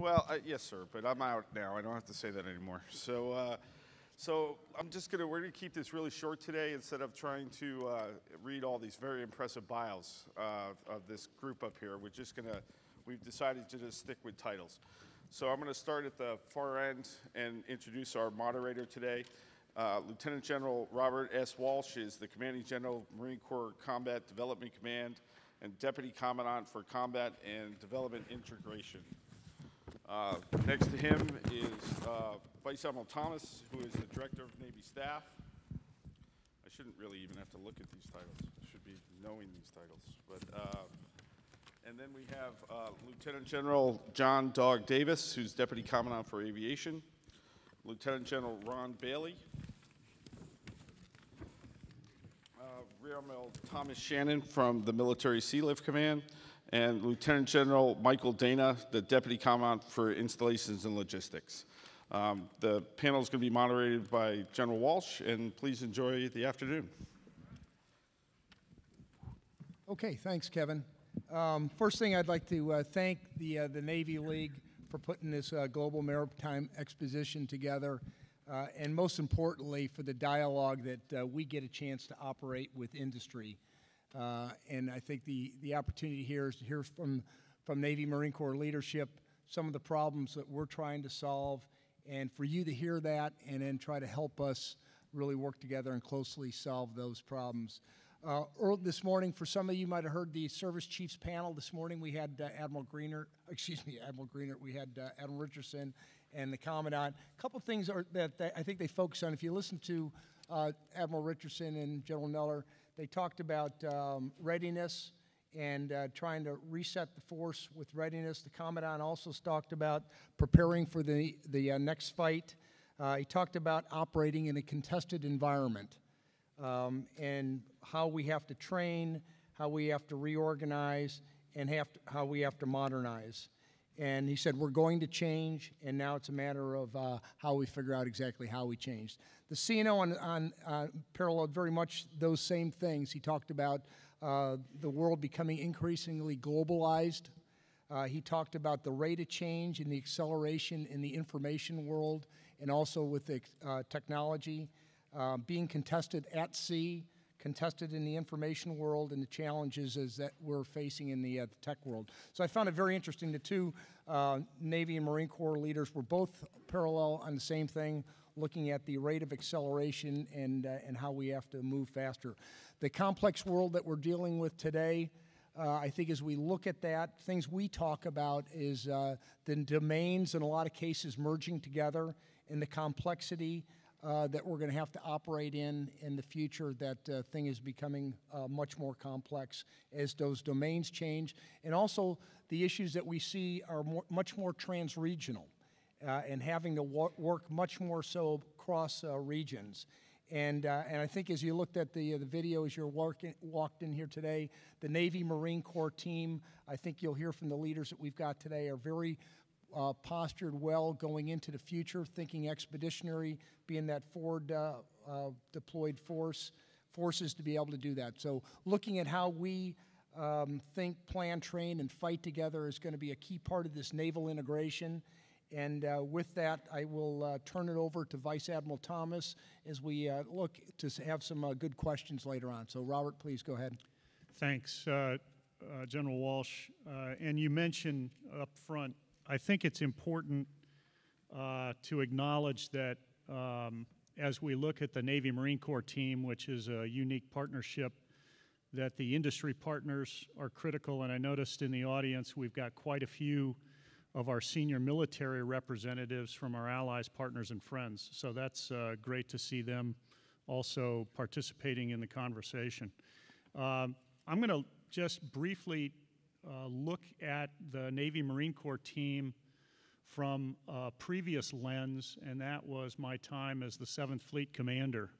Well, yes, sir, but I'm out now. I don't have to say that anymore. So, we're going to keep this really short today instead of trying to read all these very impressive bios of this group up here. We've decided to just stick with titles. So I'm going to start at the far end and introduce our moderator today. Lieutenant General Robert S. Walsh is the Commanding General, Marine Corps Combat Development Command, and Deputy Commandant for Combat and Development Integration. Next to him is Vice Admiral Thomas, who is the Director of Navy Staff. I shouldn't really even have to look at these titles. I should be knowing these titles. But, and then we have Lieutenant General John Dog Davis, who's Deputy Commandant for Aviation. Lieutenant General Ron Bailey. Rear Admiral Thomas Shannon from the Military Sea Lift Command, and Lieutenant General Michael Dana, the Deputy Commandant for Installations and Logistics. The panel is going to be moderated by General Walsh, and please enjoy the afternoon. Okay, thanks, Kevin. First thing, I'd like to thank the Navy League for putting this Global Maritime Exposition together, and most importantly, for the dialogue that we get a chance to operate with industry. And I think the opportunity here is to hear from Navy Marine Corps leadership some of the problems that we're trying to solve, and for you to hear that and then try to help us really work together and closely solve those problems. Early this morning, for some of you might have heard the Service Chiefs panel. This morning we had Admiral Richardson and the Commandant. A couple things that I think they focus on. If you listen to Admiral Richardson and General Kneller, they talked about readiness and trying to reset the force with readiness. The Commandant also talked about preparing for the next fight. He talked about operating in a contested environment. And how we have to train, how we have to reorganize, and how we have to modernize. And he said, we're going to change, and now it's a matter of how we figure out exactly how we changed. The CNO paralleled very much those same things. He talked about the world becoming increasingly globalized. He talked about the rate of change and the acceleration in the information world, and also with the technology. Being contested at sea, contested in the information world, and the challenges that we're facing in the tech world. So I found it very interesting. The two Navy and Marine Corps leaders were both parallel on the same thing, looking at the rate of acceleration and how we have to move faster. The complex world that we're dealing with today, I think as we look at that, things we talk about is the domains in a lot of cases merging together, and the complexity that we're going to have to operate in the future. That thing is becoming much more complex as those domains change. And also the issues that we see are much more transregional and having to work much more so across regions. And I think as you looked at the video as you walked in here today, the Navy Marine Corps team, I think you'll hear from the leaders that we've got today, are very postured well going into the future, thinking expeditionary, being that forward deployed forces to be able to do that. So looking at how we think, plan, train, and fight together is going to be a key part of this naval integration. And with that, I will turn it over to Vice Admiral Thomas as we look to have some good questions later on. So Robert, please go ahead. Thanks, General Walsh. And you mentioned up front, I think it's important to acknowledge that as we look at the Navy Marine Corps team, which is a unique partnership, that the industry partners are critical. And I noticed in the audience we've got quite a few of our senior military representatives from our allies, partners, and friends. So that's great to see them also participating in the conversation. I'm going to just briefly look at the Navy Marine Corps team from a previous lens, and that was my time as the 7th Fleet Commander.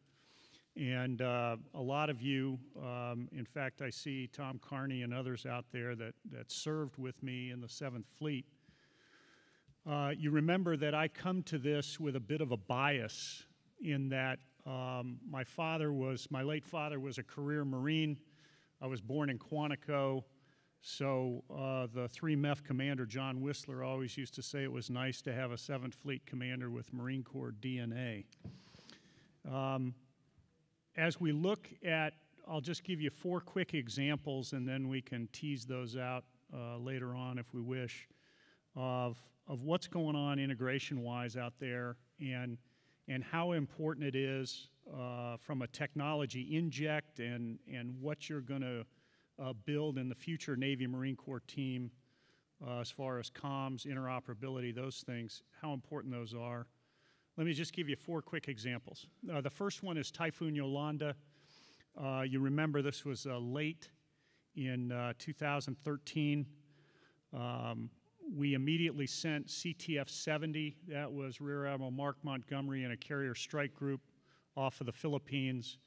And a lot of you, in fact, I see Tom Carney and others out there that served with me in the 7th Fleet. You remember that I come to this with a bit of a bias in that my late father was a career Marine. I was born in Quantico. So the 3MEF commander, John Whistler, always used to say it was nice to have a 7th Fleet commander with Marine Corps DNA. As we look at, I'll just give you 4 quick examples, and then we can tease those out later on if we wish, of what's going on integration-wise out there, and how important it is from a technology inject and what you're going to build in the future Navy Marine Corps team as far as comms, interoperability, those things, how important those are. Let me just give you 4 quick examples. The first one is Typhoon Yolanda. You remember this was late in 2013. We immediately sent CTF-70, that was Rear Admiral Mark Montgomery and a carrier strike group off of the Philippines.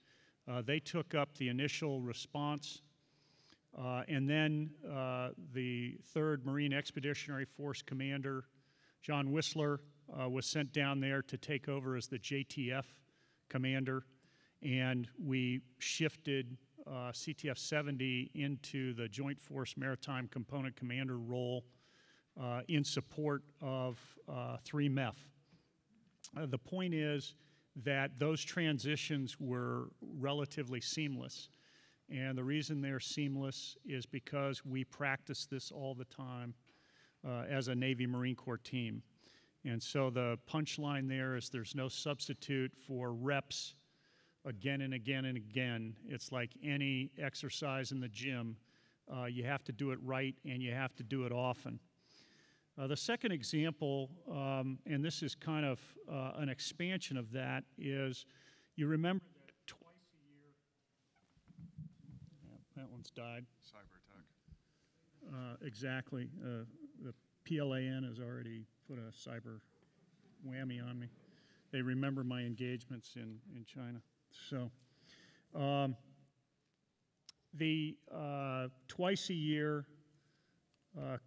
They took up the initial response. And then the 3rd Marine Expeditionary Force Commander, John Whistler, was sent down there to take over as the JTF commander. And we shifted CTF-70 into the Joint Force Maritime Component Commander role in support of 3MEF. The point is that those transitions were relatively seamless. And the reason they're seamless is because we practice this all the time as a Navy Marine Corps team. And so the punchline there is there's no substitute for reps again and again and again. It's like any exercise in the gym. You have to do it right and you have to do it often. The second example, and this is kind of an expansion of that, is you remember that one's died. Cyber attack. Exactly. The PLAN has already put a cyber whammy on me. They remember my engagements in China. So the twice a year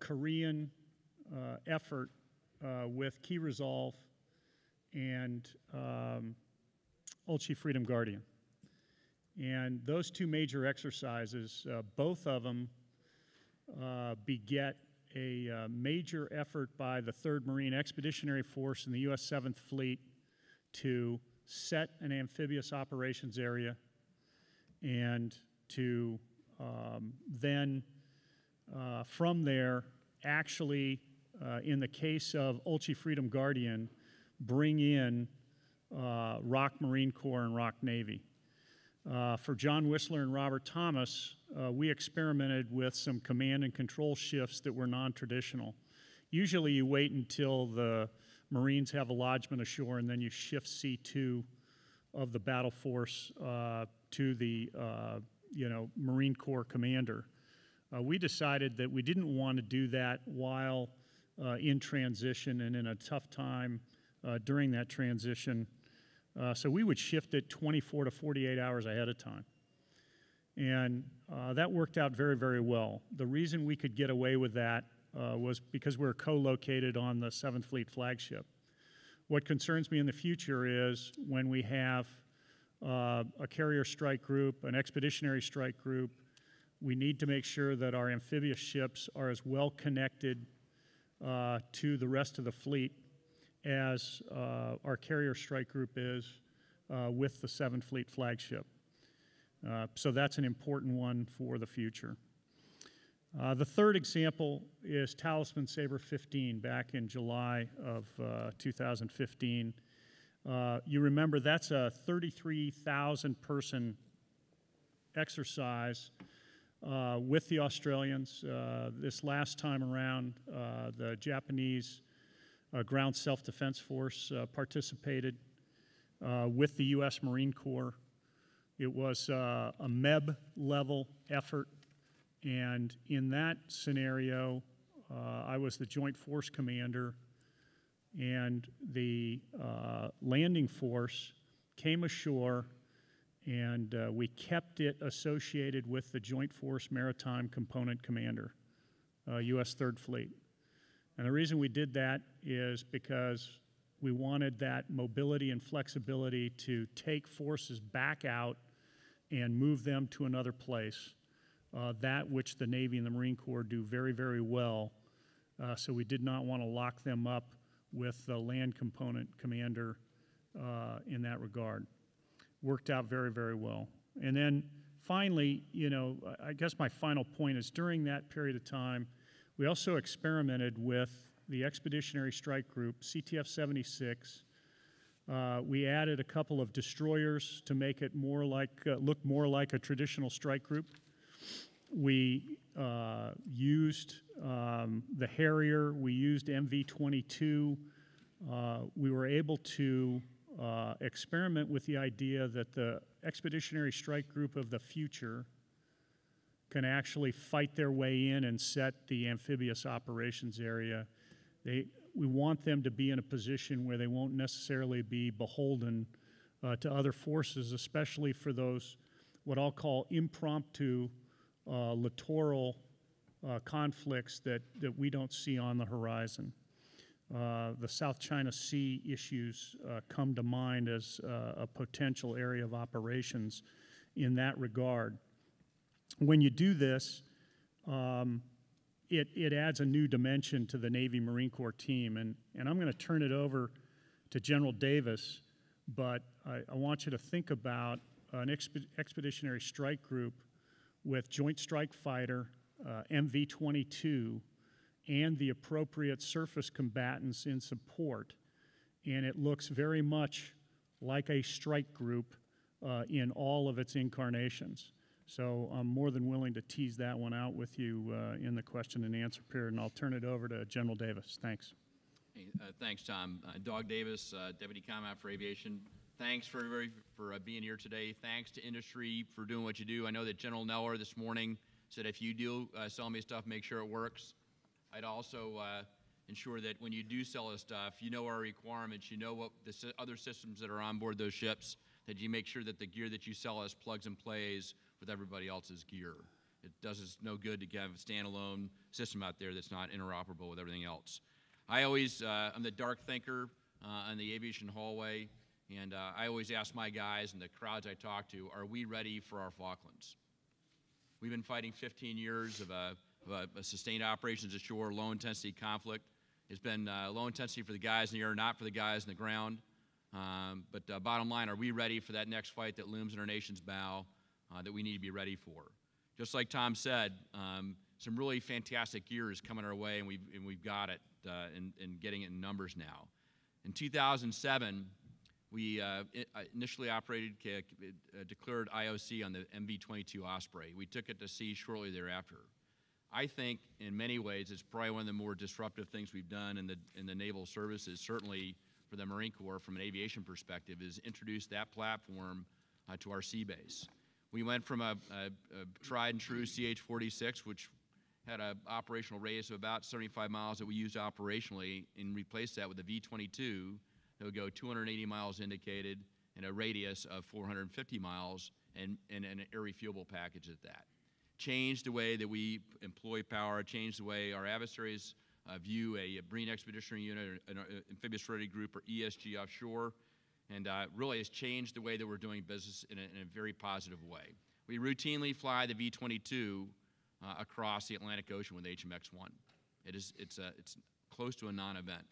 Korean effort with Key Resolve and Ulchi Freedom Guardian. And those 2 major exercises, both of them beget a major effort by the 3rd Marine Expeditionary Force and the U.S. 7th Fleet to set an amphibious operations area and to then, from there, actually, in the case of Ulchi Freedom Guardian, bring in ROC Marine Corps and ROC Navy. For John Whistler and Robert Thomas, we experimented with some command and control shifts that were non-traditional. Usually you wait until the Marines have a lodgment ashore and then you shift C2 of the battle force to the Marine Corps commander. We decided that we didn't want to do that while in transition and in a tough time during that transition. So we would shift it 24 to 48 hours ahead of time. And that worked out very, very well. The reason we could get away with that was because we're co-located on the 7th Fleet flagship. What concerns me in the future is when we have a carrier strike group, an expeditionary strike group, we need to make sure that our amphibious ships are as well connected to the rest of the fleet as our carrier strike group is with the 7th Fleet flagship. So that's an important one for the future. The 3rd example is Talisman Sabre 15 back in July of 2015. You remember that's a 33,000 person exercise with the Australians. This last time around, the Japanese Ground Self-Defense Force participated with the U.S. Marine Corps. It was a MEB-level effort, and in that scenario, I was the Joint Force Commander, and the landing force came ashore, and we kept it associated with the Joint Force Maritime Component Commander, U.S. 3rd Fleet. And the reason we did that is because we wanted that mobility and flexibility to take forces back out and move them to another place that which the Navy and the Marine Corps do very, very well. So we did not want to lock them up with the land component commander in that regard. Worked out very, very well. And then finally, you know, I guess my final point is during that period of time, we also experimented with the Expeditionary Strike Group, CTF-76. We added a couple of destroyers to make it more like, look more like a traditional strike group. We used the Harrier, we used MV-22. We were able to experiment with the idea that the Expeditionary Strike Group of the future can actually fight their way in and set the amphibious operations area. We want them to be in a position where they won't necessarily be beholden to other forces, especially for those what I'll call impromptu littoral conflicts that we don't see on the horizon. The South China Sea issues come to mind as a potential area of operations in that regard. When you do this, it adds a new dimension to the Navy Marine Corps team. And I'm going to turn it over to General Davis, but I want you to think about an Expeditionary Strike Group with Joint Strike Fighter, MV-22, and the appropriate surface combatants in support. And it looks very much like a strike group in all of its incarnations. So I'm more than willing to tease that one out with you in the question and answer period, and I'll turn it over to General Davis. Thanks. Hey, thanks, Tom. Dog Davis, Deputy Commandant for Aviation. Thanks for being here today. Thanks to industry for doing what you do. I know that General Neller this morning said if you do sell me stuff, make sure it works. I'd also ensure that when you do sell us stuff, you know our requirements, you know what the other systems that are on board those ships, that you make sure that the gear that you sell us plugs and plays with everybody else's gear. It does us no good to have a standalone system out there that's not interoperable with everything else. I always, I'm the dark thinker on the aviation hallway, and I always ask my guys and the crowds I talk to, are we ready for our Falklands? We've been fighting 15 years of a sustained operations ashore, low intensity conflict. It's been low intensity for the guys in the air, not for the guys in the ground. But bottom line, are we ready for that next fight that looms in our nation's bow? That we need to be ready for. Just like Tom said, some really fantastic gear is coming our way, and we've got it and getting it in numbers now. In 2007, we initially operated, declared IOC on the MV-22 Osprey. We took it to sea shortly thereafter. I think in many ways it's probably one of the more disruptive things we've done in the naval services, certainly for the Marine Corps from an aviation perspective, is introduce that platform to our sea base. We went from a tried and true CH-46, which had an operational radius of about 75 miles that we used operationally, and replaced that with a V-22 that would go 280 miles indicated and a radius of 450 miles and an irrefuelable package at that. Changed the way that we employ power, changed the way our adversaries view a Marine Expeditionary Unit or an Amphibious Ready Group or ESG offshore. And really has changed the way that we're doing business in a very positive way. We routinely fly the V-22 across the Atlantic Ocean with HMX-1. It's close to a non-event.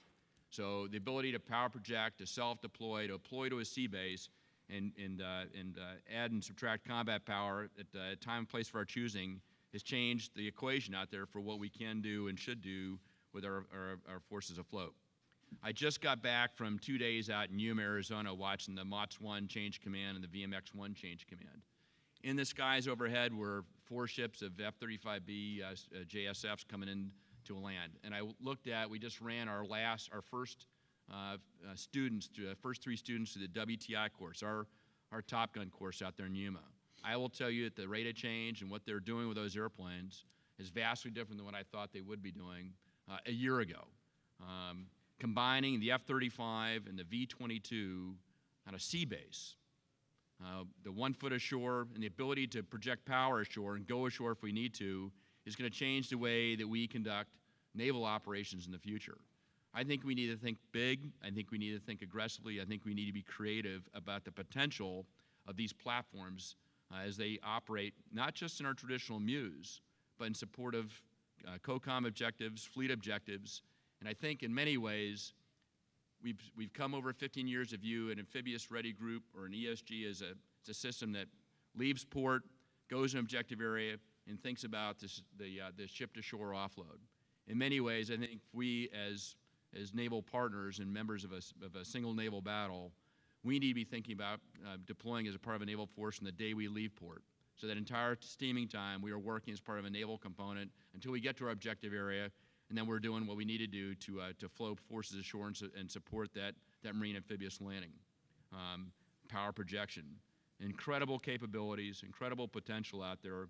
So the ability to power project, to self-deploy, to deploy to a sea base, and add and subtract combat power at a time and place of our choosing has changed the equation out there for what we can do and should do with our forces afloat. I just got back from 2 days out in Yuma, Arizona, watching the MOTS-1 change command and the VMX-1 change command. In the skies overhead were four ships of F-35B JSFs coming in to land. And I looked at, we just ran our first three students to the WTI course, our Top Gun course out there in Yuma. I will tell you that the rate of change and what they're doing with those airplanes is vastly different than what I thought they would be doing a year ago. Combining the F-35 and the V-22 on a sea base. The 1 foot ashore and the ability to project power ashore and go ashore if we need to is going to change the way that we conduct naval operations in the future. I think we need to think big. I think we need to think aggressively. I think we need to be creative about the potential of these platforms as they operate not just in our traditional MUSE, but in support of COCOM objectives, fleet objectives. And I think in many ways, we've come over 15 years of you, an amphibious ready group, or an ESG is a system that leaves port, goes in an objective area, and thinks about the ship-to-shore offload. In many ways, I think we as naval partners and members of a single naval battle, we need to be thinking about deploying as a part of a naval force from the day we leave port. So that entire steaming time, we are working as part of a naval component until we get to our objective area, and then we're doing what we need to do to flow forces ashore and support that marine amphibious landing. Power projection. Incredible capabilities, incredible potential out there.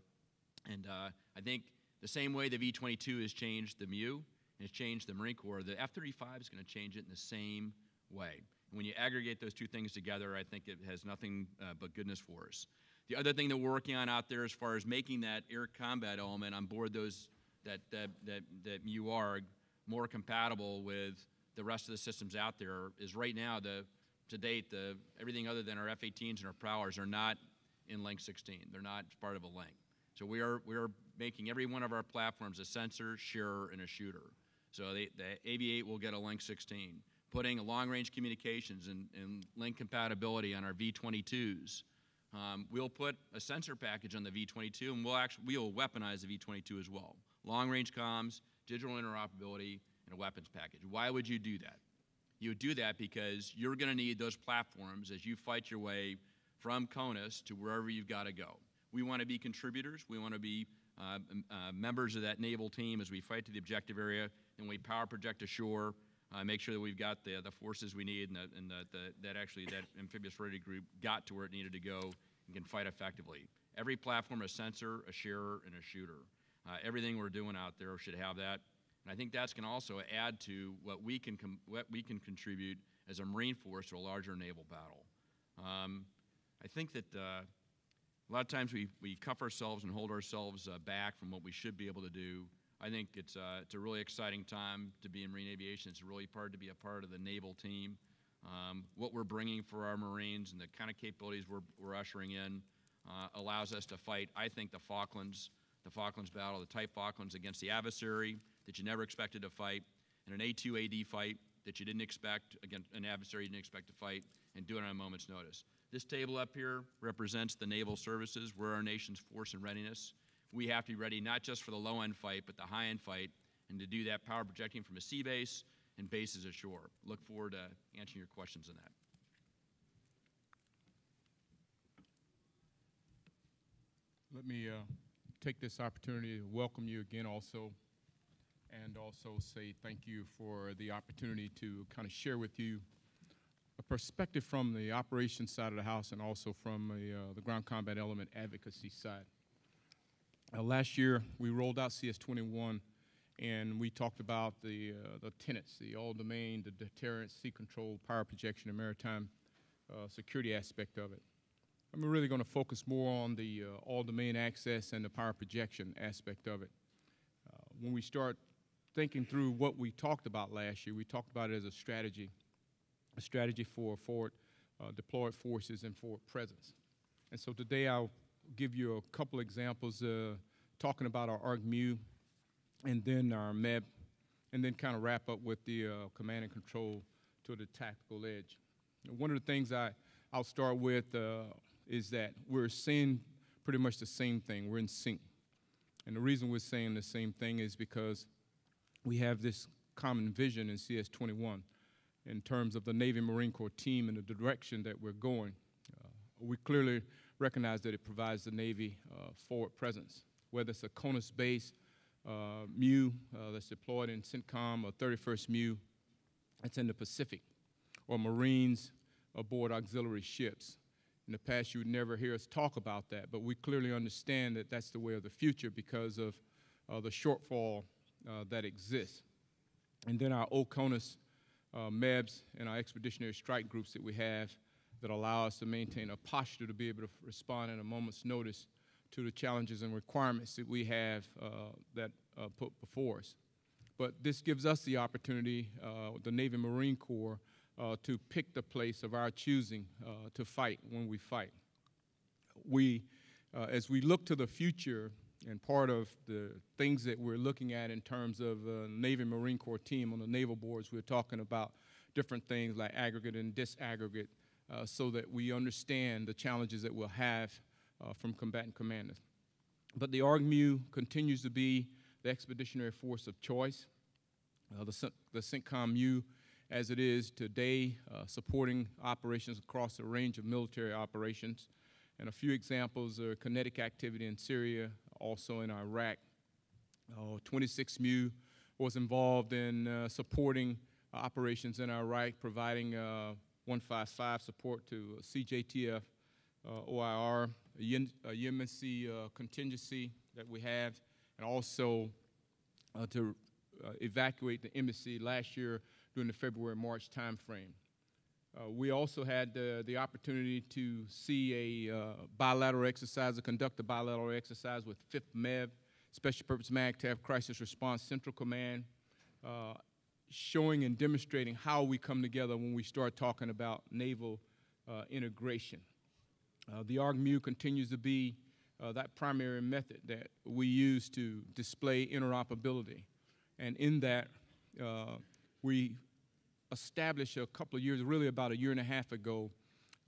And I think the same way the V-22 has changed the MU and has changed the Marine Corps, the F-35 is going to change it in the same way. And when you aggregate those two things together, I think it has nothing but goodness for us. The other thing that we're working on out there as far as making that air combat element on board those that MU ARG more compatible with the rest of the systems out there is right now, to date, everything other than our F-18s and our Prowlers are not in Link 16. They're not part of a link. So we are making every one of our platforms a sensor, sharer, and a shooter. So the AV-8 will get a Link 16. Putting a long-range communications and link compatibility on our V-22s. We'll put a sensor package on the V-22, and we'll weaponize the V-22 as well. Long-range comms, digital interoperability, and a weapons package. Why would you do that? You would do that because you're going to need those platforms as you fight your way from CONUS to wherever you've got to go. We want to be contributors. We want to be members of that naval team as we fight to the objective area, and we power project ashore, make sure that we've got the forces we need, and that amphibious ready group got to where it needed to go and can fight effectively. Every platform, a sensor, a sharer, and a shooter. Everything we're doing out there should have that. And I think that's going to also add to what we can contribute as a Marine force to a larger naval battle. I think that a lot of times we cuff ourselves and hold ourselves back from what we should be able to do. I think it's a really exciting time to be in Marine aviation. It's really hard to be a part of the naval team. What we're bringing for our Marines and the kind of capabilities we're ushering in allows us to fight, I think, the Falklands battle, the Type Falklands against the adversary that you never expected to fight, and an A2AD fight that you didn't expect, against an adversary you didn't expect to fight, and do it on a moment's notice. This table up here represents the naval services. We're our nation's force and readiness. We have to be ready not just for the low-end fight, but the high-end fight, and to do that power projecting from a sea base and bases ashore. Look forward to answering your questions on that. Let me take this opportunity to welcome you again also, and also say thank you for the opportunity to kind of share with you a perspective from the operations side of the house and also from the ground combat element advocacy side. Last year, we rolled out CS-21, and we talked about the tenets, the all-domain, the deterrence, sea control, power projection, and maritime security aspect of it. I'm really going to focus more on the all-domain access and the power projection aspect of it. When we start thinking through what we talked about last year, we talked about it as a strategy for forward deployed forces and forward presence. And so today, I'll give you a couple examples talking about our ARG-MU and then our MEB, and then kind of wrap up with the command and control to the tactical edge. And one of the things I'll start with is that we're seeing pretty much the same thing. We're in sync. And the reason we're saying the same thing is because we have this common vision in CS-21 in terms of the Navy Marine Corps team and the direction that we're going. We clearly recognize that it provides the Navy forward presence, whether it's a CONUS-based MU that's deployed in CENTCOM or 31st MU that's in the Pacific, or Marines aboard auxiliary ships. In the past, you would never hear us talk about that, but we clearly understand that that's the way of the future because of the shortfall that exists. And then our OCONUS MEBs and our expeditionary strike groups that we have that allow us to maintain a posture to be able to respond at a moment's notice to the challenges and requirements that we have that put before us. But this gives us the opportunity, the Navy Marine Corps, to pick the place of our choosing to fight when we fight. We as we look to the future, and part of the things that we're looking at in terms of the Navy Marine Corps team on the naval boards, we're talking about different things like aggregate and disaggregate so that we understand the challenges that we'll have from combatant commanders. But the ARGMEW continues to be the expeditionary force of choice. The CENTCOM-U, as it is today, supporting operations across a range of military operations. And a few examples are kinetic activity in Syria, also in Iraq. 26MU was involved in supporting operations in Iraq, providing 155 support to CJTF, OIR, Yemen Sea contingency that we have, and also to evacuate the embassy last year during the February-March timeframe. We also had the opportunity to see a bilateral exercise, or conduct a bilateral exercise with 5th MEV, Special Purpose MAGTAV Crisis Response Central Command, showing and demonstrating how we come together when we start talking about naval integration. The ARGMEW continues to be that primary method that we use to display interoperability. And in that, we established a couple of years, really about a year and a half ago,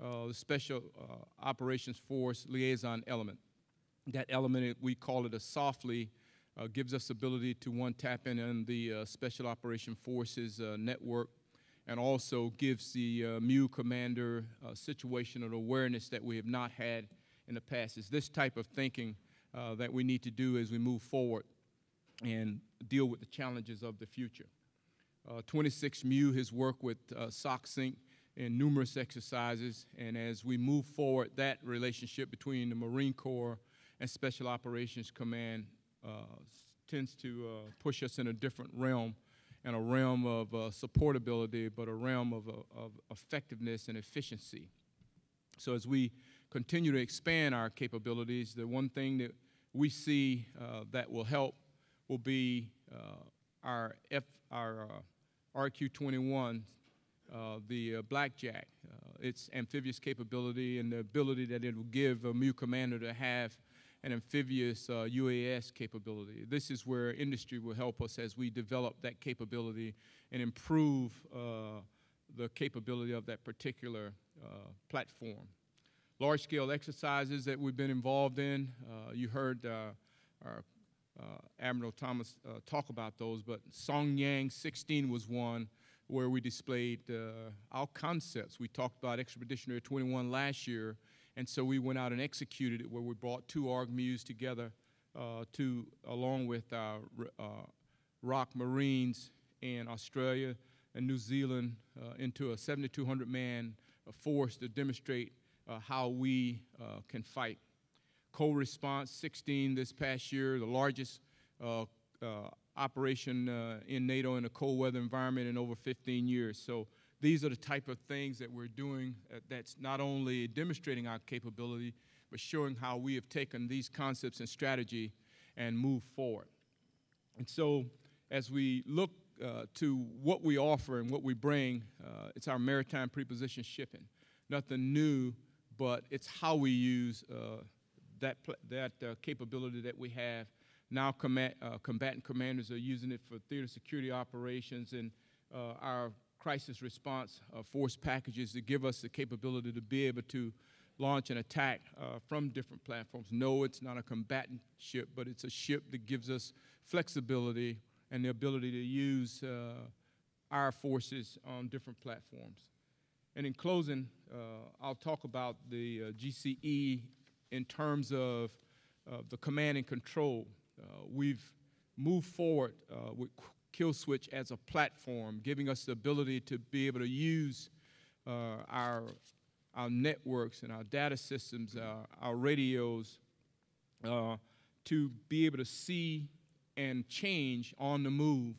the Special Operations Force Liaison Element. That element, we call it a softly, gives us ability to, one, tap in on the Special Operations Forces network, and also gives the MU commander situational awareness that we have not had in the past. It's this type of thinking that we need to do as we move forward and deal with the challenges of the future. 26MU has worked with SOCSYNC in numerous exercises, and as we move forward, that relationship between the Marine Corps and Special Operations Command tends to push us in a different realm, and a realm of supportability, but a realm of effectiveness and efficiency. So as we continue to expand our capabilities, the one thing that we see that will help will be our RQ-21, the Blackjack, its amphibious capability and the ability that it will give a MU commander to have an amphibious UAS capability. This is where industry will help us as we develop that capability and improve the capability of that particular platform. Large-scale exercises that we've been involved in, you heard our Admiral Thomas talk about those, but Songyang 16 was one where we displayed our concepts. We talked about Expeditionary 21 last year, and so we went out and executed it, where we brought two ARGMEWs together along with our ROC Marines in Australia and New Zealand into a 7,200-man force to demonstrate how we can fight. Co-response 16 this past year, the largest operation in NATO in a cold weather environment in over 15 years. So these are the type of things that we're doing that's not only demonstrating our capability, but showing how we have taken these concepts and strategy and moved forward. And so as we look to what we offer and what we bring, it's our maritime preposition shipping. Nothing new, but it's how we use that capability that we have. Now combatant commanders are using it for theater security operations, and our crisis response force packages to give us the capability to be able to launch an attack from different platforms. No, it's not a combatant ship, but it's a ship that gives us flexibility and the ability to use our forces on different platforms. And in closing, I'll talk about the GCE in terms of the command and control. We've moved forward with Kill Switch as a platform, giving us the ability to be able to use our networks and our data systems, our radios, to be able to see and change on the move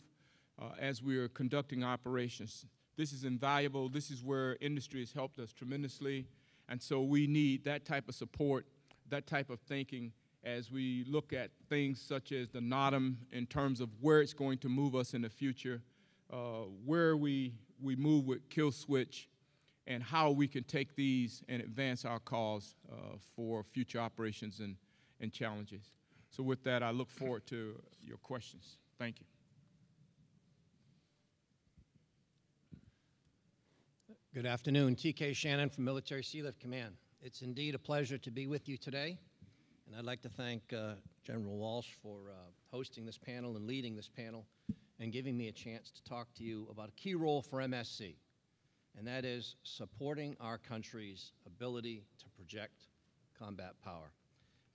as we are conducting operations. This is invaluable. This is where industry has helped us tremendously, and so we need that type of support, that type of thinking, as we look at things such as the NOTAM in terms of where it's going to move us in the future, where we move with Kill Switch, and how we can take these and advance our cause for future operations and challenges. So with that, I look forward to your questions. Thank you. Good afternoon. T.K. Shannon from Military Sealift Command. It's indeed a pleasure to be with you today, and I'd like to thank General Walsh for hosting this panel and leading this panel and giving me a chance to talk to you about a key role for MSC, and that is supporting our country's ability to project combat power.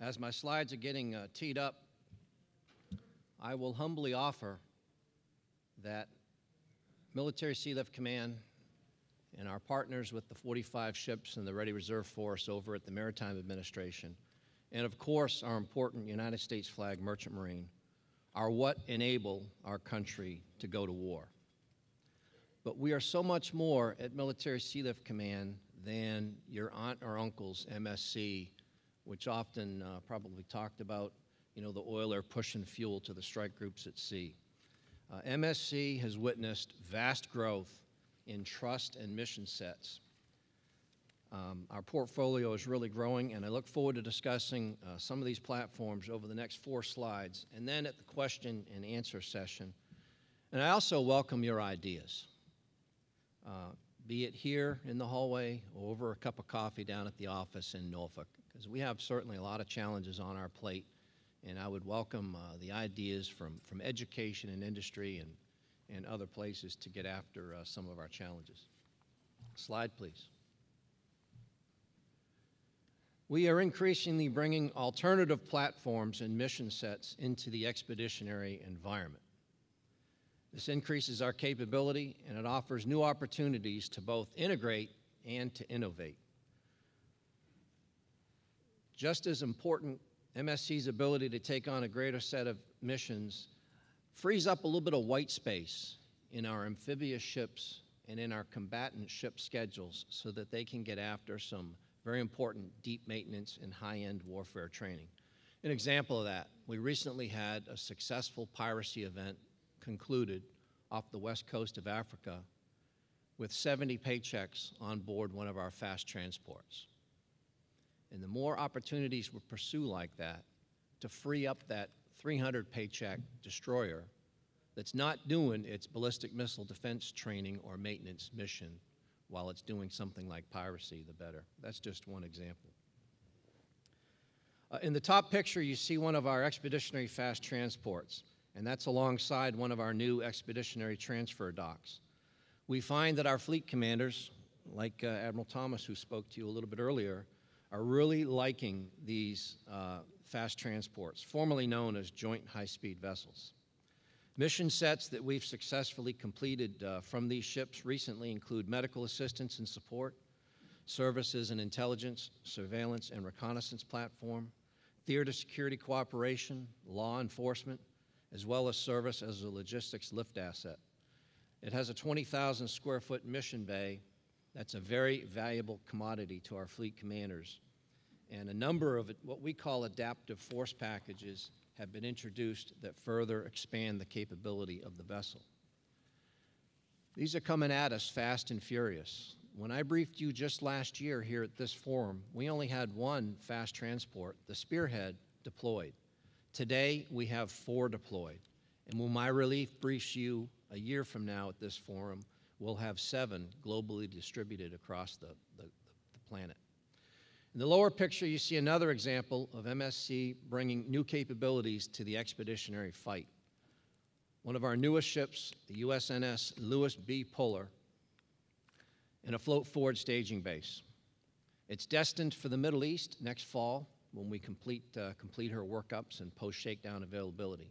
As my slides are getting teed up, I will humbly offer that Military Sealift Command and our partners with the 45 ships and the Ready Reserve Force over at the Maritime Administration, and of course our important United States flag merchant marine, are what enable our country to go to war. But we are so much more at Military Sealift Command than your aunt or uncle's MSC, which often probably talked about, you know, the oiler pushing fuel to the strike groups at sea. MSC has witnessed vast growth in trust and mission sets. Our portfolio is really growing, and I look forward to discussing some of these platforms over the next 4 slides, and then at the question and answer session. And I also welcome your ideas, be it here in the hallway or over a cup of coffee down at the office in Norfolk, because we have certainly a lot of challenges on our plate, and I would welcome the ideas from education and industry and other places to get after some of our challenges. Slide, please. We are increasingly bringing alternative platforms and mission sets into the expeditionary environment. This increases our capability, and it offers new opportunities to both integrate and to innovate. Just as important, MSC's ability to take on a greater set of missions frees up a little bit of white space in our amphibious ships and in our combatant ship schedules so that they can get after some very important deep maintenance and high-end warfare training. An example of that, we recently had a successful piracy event concluded off the west coast of Africa with 70 paychecks on board one of our fast transports. And the more opportunities we pursue like that to free up that 300 paycheck destroyer that's not doing its ballistic missile defense training or maintenance mission while it's doing something like piracy, the better. That's just one example. In the top picture, you see one of our expeditionary fast transports, and that's alongside one of our new expeditionary transfer docks. We find that our fleet commanders, like Admiral Thomas, who spoke to you a little bit earlier, are really liking these fast transports, formerly known as joint high-speed vessels. Mission sets that we've successfully completed from these ships recently include medical assistance and support, services and intelligence, surveillance and reconnaissance platform, theater security cooperation, law enforcement, as well as service as a logistics lift asset. It has a 20,000 square foot mission bay. That's a very valuable commodity to our fleet commanders. And a number of what we call adaptive force packages have been introduced that further expand the capability of the vessel. These are coming at us fast and furious. When I briefed you just last year here at this forum, we only had one fast transport, the Spearhead, deployed. Today, we have 4 deployed. And when my relief briefs you a year from now at this forum, we'll have 7 globally distributed across the planet. In the lower picture, you see another example of MSC bringing new capabilities to the expeditionary fight. One of our newest ships, the USNS Lewis B. Puller, in a float forward staging base. It's destined for the Middle East next fall when we complete her workups and post-shakedown availability.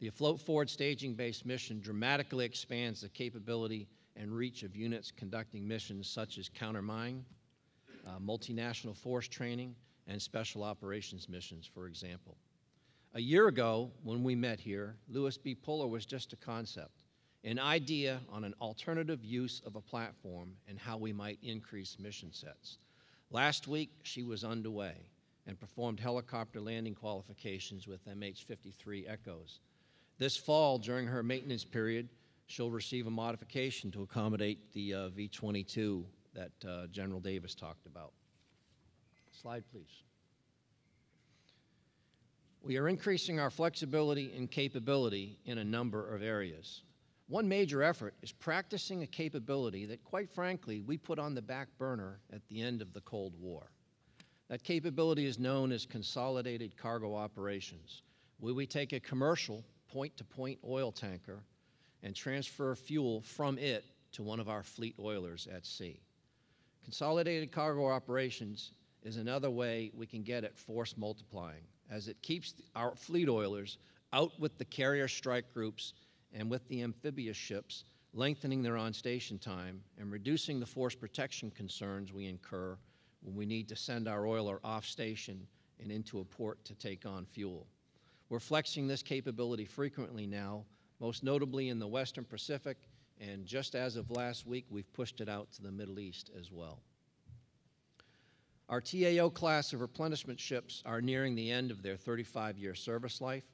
The float forward staging base mission dramatically expands the capability and reach of units conducting missions such as countermine, multinational force training, and special operations missions, for example. A year ago, when we met here, Lewis B. Puller was just a concept, an idea on an alternative use of a platform and how we might increase mission sets. Last week, she was underway and performed helicopter landing qualifications with MH-53 Echoes. This fall, during her maintenance period, she'll receive a modification to accommodate the V-22 that General Davis talked about. Slide, please. We are increasing our flexibility and capability in a number of areas. One major effort is practicing a capability that, quite frankly, we put on the back burner at the end of the Cold War. That capability is known as consolidated cargo operations, where we take a commercial point-to-point oil tanker and transfer fuel from it to one of our fleet oilers at sea. Consolidated cargo operations is another way we can get at force multiplying, as it keeps our fleet oilers out with the carrier strike groups and with the amphibious ships, lengthening their on-station time and reducing the force protection concerns we incur when we need to send our oiler off station and into a port to take on fuel. We're flexing this capability frequently now, most notably in the Western Pacific, and just as of last week, we've pushed it out to the Middle East as well. Our TAO class of replenishment ships are nearing the end of their 35-year service life.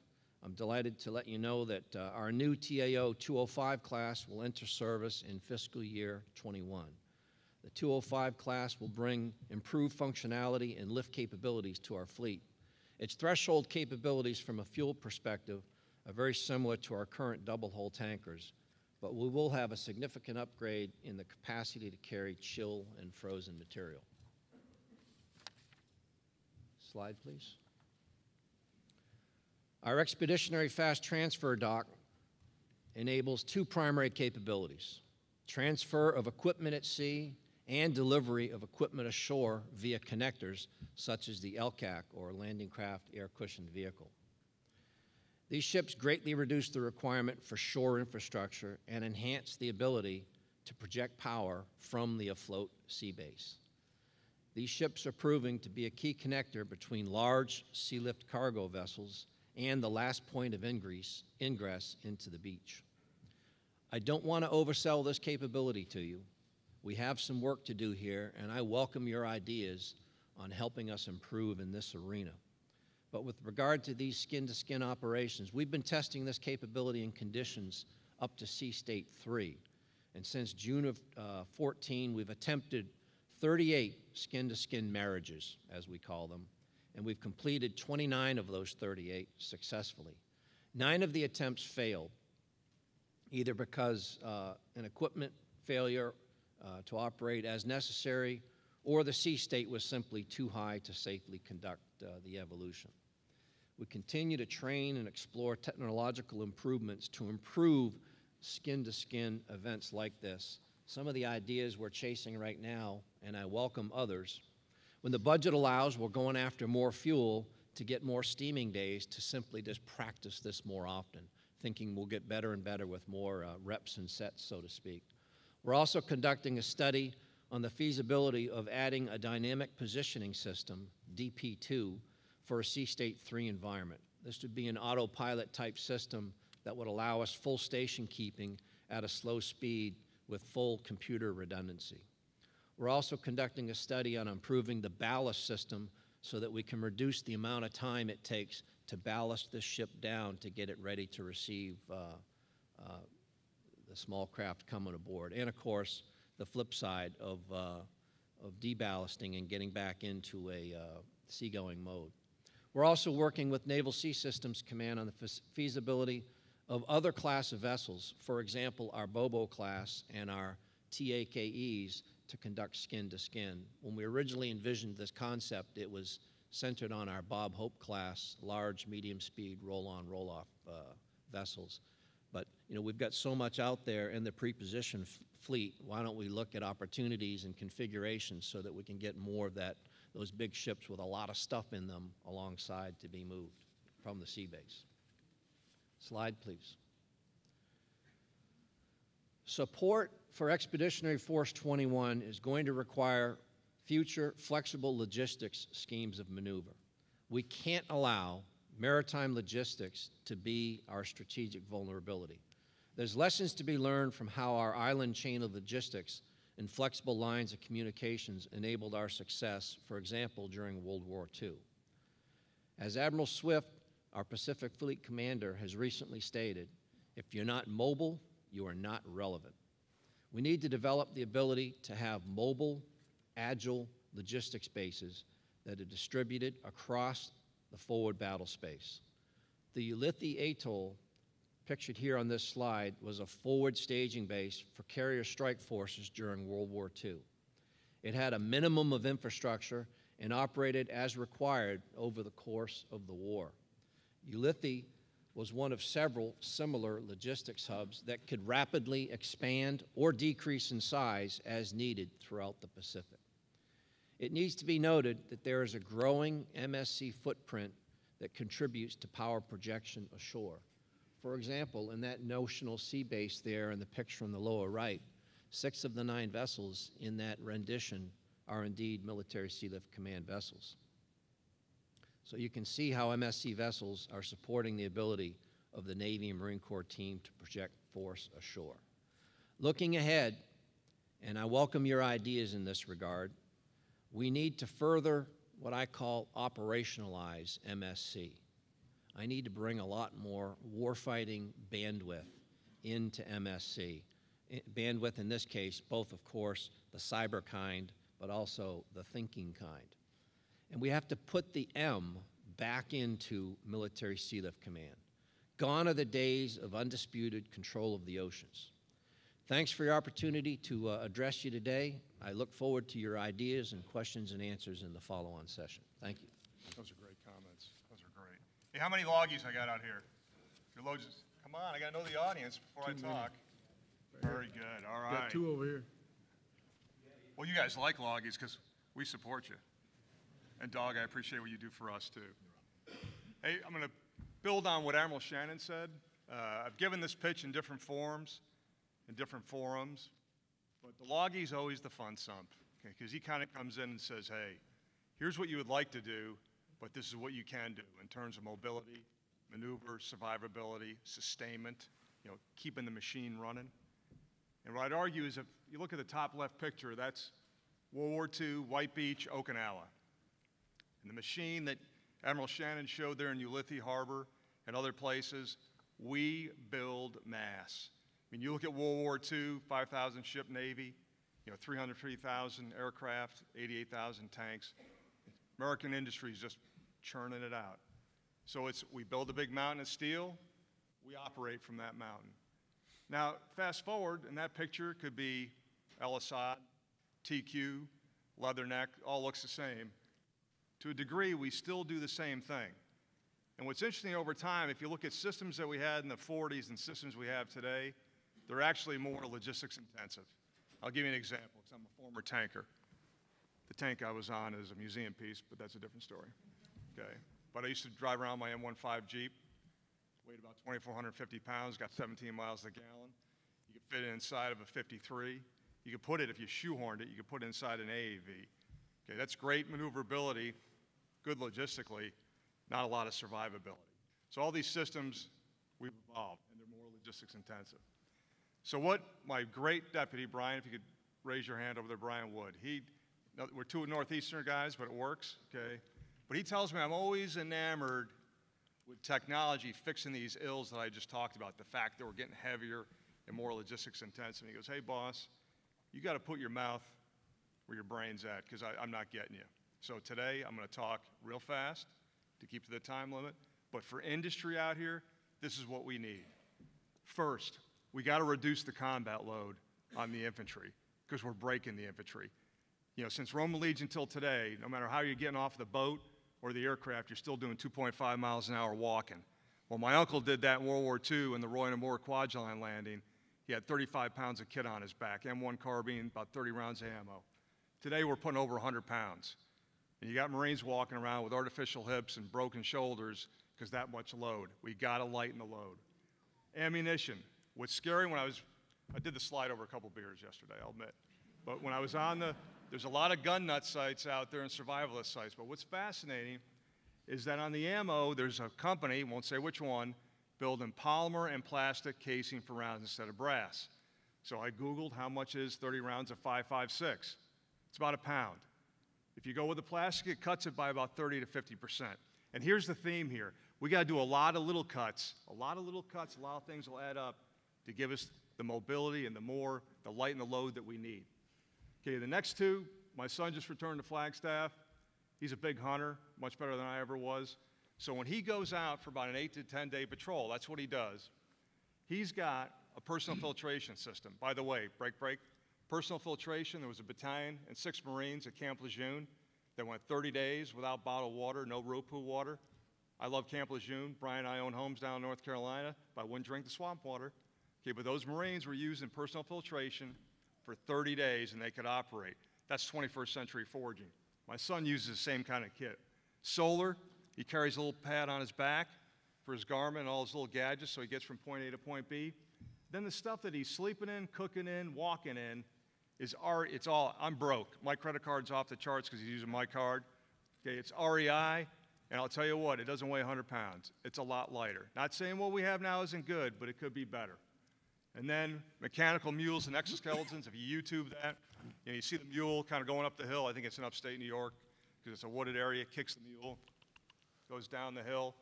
I'm delighted to let you know that our new TAO 205 class will enter service in fiscal year 21. The 205 class will bring improved functionality and lift capabilities to our fleet. Its threshold capabilities from a fuel perspective are very similar to our current double-hull tankers, but we will have a significant upgrade in the capacity to carry chill and frozen material. Slide, please. Our expeditionary fast transfer dock enables two primary capabilities: transfer of equipment at sea and delivery of equipment ashore via connectors such as the LCAC, or Landing Craft Air Cushioned Vehicle. These ships greatly reduce the requirement for shore infrastructure and enhance the ability to project power from the afloat sea base. These ships are proving to be a key connector between large sea lift cargo vessels and the last point of ingress into the beach. I don't want to oversell this capability to you. We have some work to do here, and I welcome your ideas on helping us improve in this arena. But with regard to these skin-to-skin operations, we've been testing this capability in conditions up to Sea State 3. And since June of 14, we've attempted 38 skin-to-skin marriages, as we call them, and we've completed 29 of those 38 successfully. 9 of the attempts failed, either because an equipment failure to operate as necessary, or the sea state was simply too high to safely conduct the evolution. We continue to train and explore technological improvements to improve skin-to-skin events like this. Some of the ideas we're chasing right now, and I welcome others. When the budget allows, we're going after more fuel to get more steaming days to simply just practice this more often, thinking we'll get better and better with more reps and sets, so to speak. We're also conducting a study on the feasibility of adding a dynamic positioning system, DP2, for a Sea State 3 environment. This would be an autopilot type system that would allow us full station keeping at a slow speed with full computer redundancy. We're also conducting a study on improving the ballast system so that we can reduce the amount of time it takes to ballast the ship down to get it ready to receive the small craft coming aboard. And of course, the flip side of deballasting and getting back into a seagoing mode. We're also working with Naval Sea Systems Command on the feasibility of other class of vessels, for example, our Bobo class and our TAKEs, to conduct skin-to-skin. When we originally envisioned this concept, it was centered on our Bob Hope class, large, medium-speed, roll-on, roll-off vessels. But you know, we've got so much out there in the pre-positioned fleet. Why don't we look at opportunities and configurations so that we can get more of that, those big ships with a lot of stuff in them alongside to be moved from the sea base. Slide, please. Support for Expeditionary Force 21 is going to require future flexible logistics schemes of maneuver. We can't allow maritime logistics to be our strategic vulnerability. There's lessons to be learned from how our island chain of logistics and flexible lines of communications enabled our success, for example, during World War II. As Admiral Swift, our Pacific Fleet Commander, has recently stated, if you're not mobile, you are not relevant. We need to develop the ability to have mobile, agile logistics bases that are distributed across the forward battle space. The Ulithi Atoll, pictured here on this slide, was a forward staging base for carrier strike forces during World War II. It had a minimum of infrastructure and operated as required over the course of the war. Ulithi was one of several similar logistics hubs that could rapidly expand or decrease in size as needed throughout the Pacific. It needs to be noted that there is a growing MSC footprint that contributes to power projection ashore. For example, in that notional sea base there in the picture on the lower right, 6 of the 9 vessels in that rendition are indeed Military Sealift Command vessels. So you can see how MSC vessels are supporting the ability of the Navy and Marine Corps team to project force ashore. Looking ahead, and I welcome your ideas in this regard, we need to further what I call operationalize MSC. I need to bring a lot more warfighting bandwidth into MSC. Bandwidth in this case, both of course, the cyber kind, but also the thinking kind. And we have to put the M back into Military Sealift Command. Gone are the days of undisputed control of the oceans. Thanks for your opportunity to address you today. I look forward to your ideas and questions and answers in the follow-on session. Thank you. Those are great comments. Those are great. Hey, how many loggies I got out here? Your logs, come on, I got to know the audience before I talk. Very good. All right. Got 2 over here. Well, you guys like loggies because we support you. And Dog, I appreciate what you do for us too. Hey, I'm going to build on what Admiral Shannon said. I've given this pitch in different forms, in different forums, but the loggie's always the fun sump, because he kind of comes in and says, hey, here's what you would like to do, but this is what you can do in terms of mobility, maneuver, survivability, sustainment, keeping the machine running. And what I'd argue is if you look at the top left picture, that's World War II, White Beach, Okinawa. And the machine that Admiral Shannon showed there in Ulithi Harbor and other places, we build mass. I mean, you look at World War II, 5,000 ship Navy, 303,000 aircraft, 88,000 tanks. American industry is just churning it out. So it's, we build a big mountain of steel, we operate from that mountain. Now, fast forward, and that picture could be El Asad, TQ, Leatherneck, all looks the same. To a degree, we still do the same thing. And what's interesting over time, if you look at systems that we had in the 40s and systems we have today, they're actually more logistics intensive. I'll give you an example, because I'm a former tanker. The tank I was on is a museum piece, but that's a different story. Okay. But I used to drive around my M15 Jeep, weighed about 2,450 pounds, got 17 miles a gallon. You could fit it inside of a 53. You could put it, if you shoehorned it, you could put it inside an AAV. Okay, that's great maneuverability. Good logistically, not a lot of survivability. So all these systems, we've evolved, and they're more logistics intensive. So what my great deputy, Brian, if you could raise your hand over there, Brian Wood. We're 2 Northeasterner guys, but it works, okay? But he tells me I'm always enamored with technology fixing these ills that I just talked about, the fact that we're getting heavier and more logistics intensive. And he goes, hey, boss, you got to put your mouth where your brain's at, because I'm not getting you. So today, I'm going to talk real fast to keep to the time limit. But for industry out here, this is what we need. First, we got to reduce the combat load on the infantry, because we're breaking the infantry. Since Roman Legion till today, no matter how you're getting off the boat or the aircraft, you're still doing 2.5 miles an hour walking. Well, my uncle did that in World War II in the Roy and Moore Kwajalein landing. He had 35 pounds of kit on his back, M1 carbine, about 30 rounds of ammo. Today, we're putting over 100 pounds. And you got Marines walking around with artificial hips and broken shoulders because that much load. We got to lighten the load. Ammunition. What's scary when I did the slide over a couple beers yesterday, I'll admit. But when I was on there's a lot of gun nut sites out there and survivalist sites. But what's fascinating is that on the ammo, there's a company, won't say which one, building polymer and plastic casing for rounds instead of brass. So I Googled how much is 30 rounds of 5.56. It's about £1. If you go with the plastic, it cuts it by about 30% to 50%. And here's the theme here. We got to do a lot of little cuts. A lot of little cuts, a lot of things will add up to give us the mobility and the more, the light and the load that we need. Okay, the next two, my son just returned to Flagstaff. He's a big hunter, much better than I ever was. So when he goes out for about an 8- to 10-day patrol, that's what he does. He's got a personal filtration system. By the way, break, break. Personal filtration, there was a battalion and 6 Marines at Camp Lejeune that went 30 days without bottled water, no Rupu water. I love Camp Lejeune. Brian and I own homes down in North Carolina, but I wouldn't drink the swamp water. Okay, but those Marines were using personal filtration for 30 days and they could operate. That's 21st century foraging. My son uses the same kind of kit. Solar, he carries a little pad on his back for his garment and all his little gadgets so he gets from point A to point B. Then the stuff that he's sleeping in, cooking in, walking in, is it's all, I'm broke. My credit card's off the charts because he's using my card. Okay, it's REI, and I'll tell you what, it doesn't weigh 100 pounds. It's a lot lighter. Not saying what we have now isn't good, but it could be better. And then mechanical mules and exoskeletons, if you YouTube that, and you see the mule kind of going up the hill. I think it's in upstate New York because it's a wooded area, kicks the mule, goes down the hill,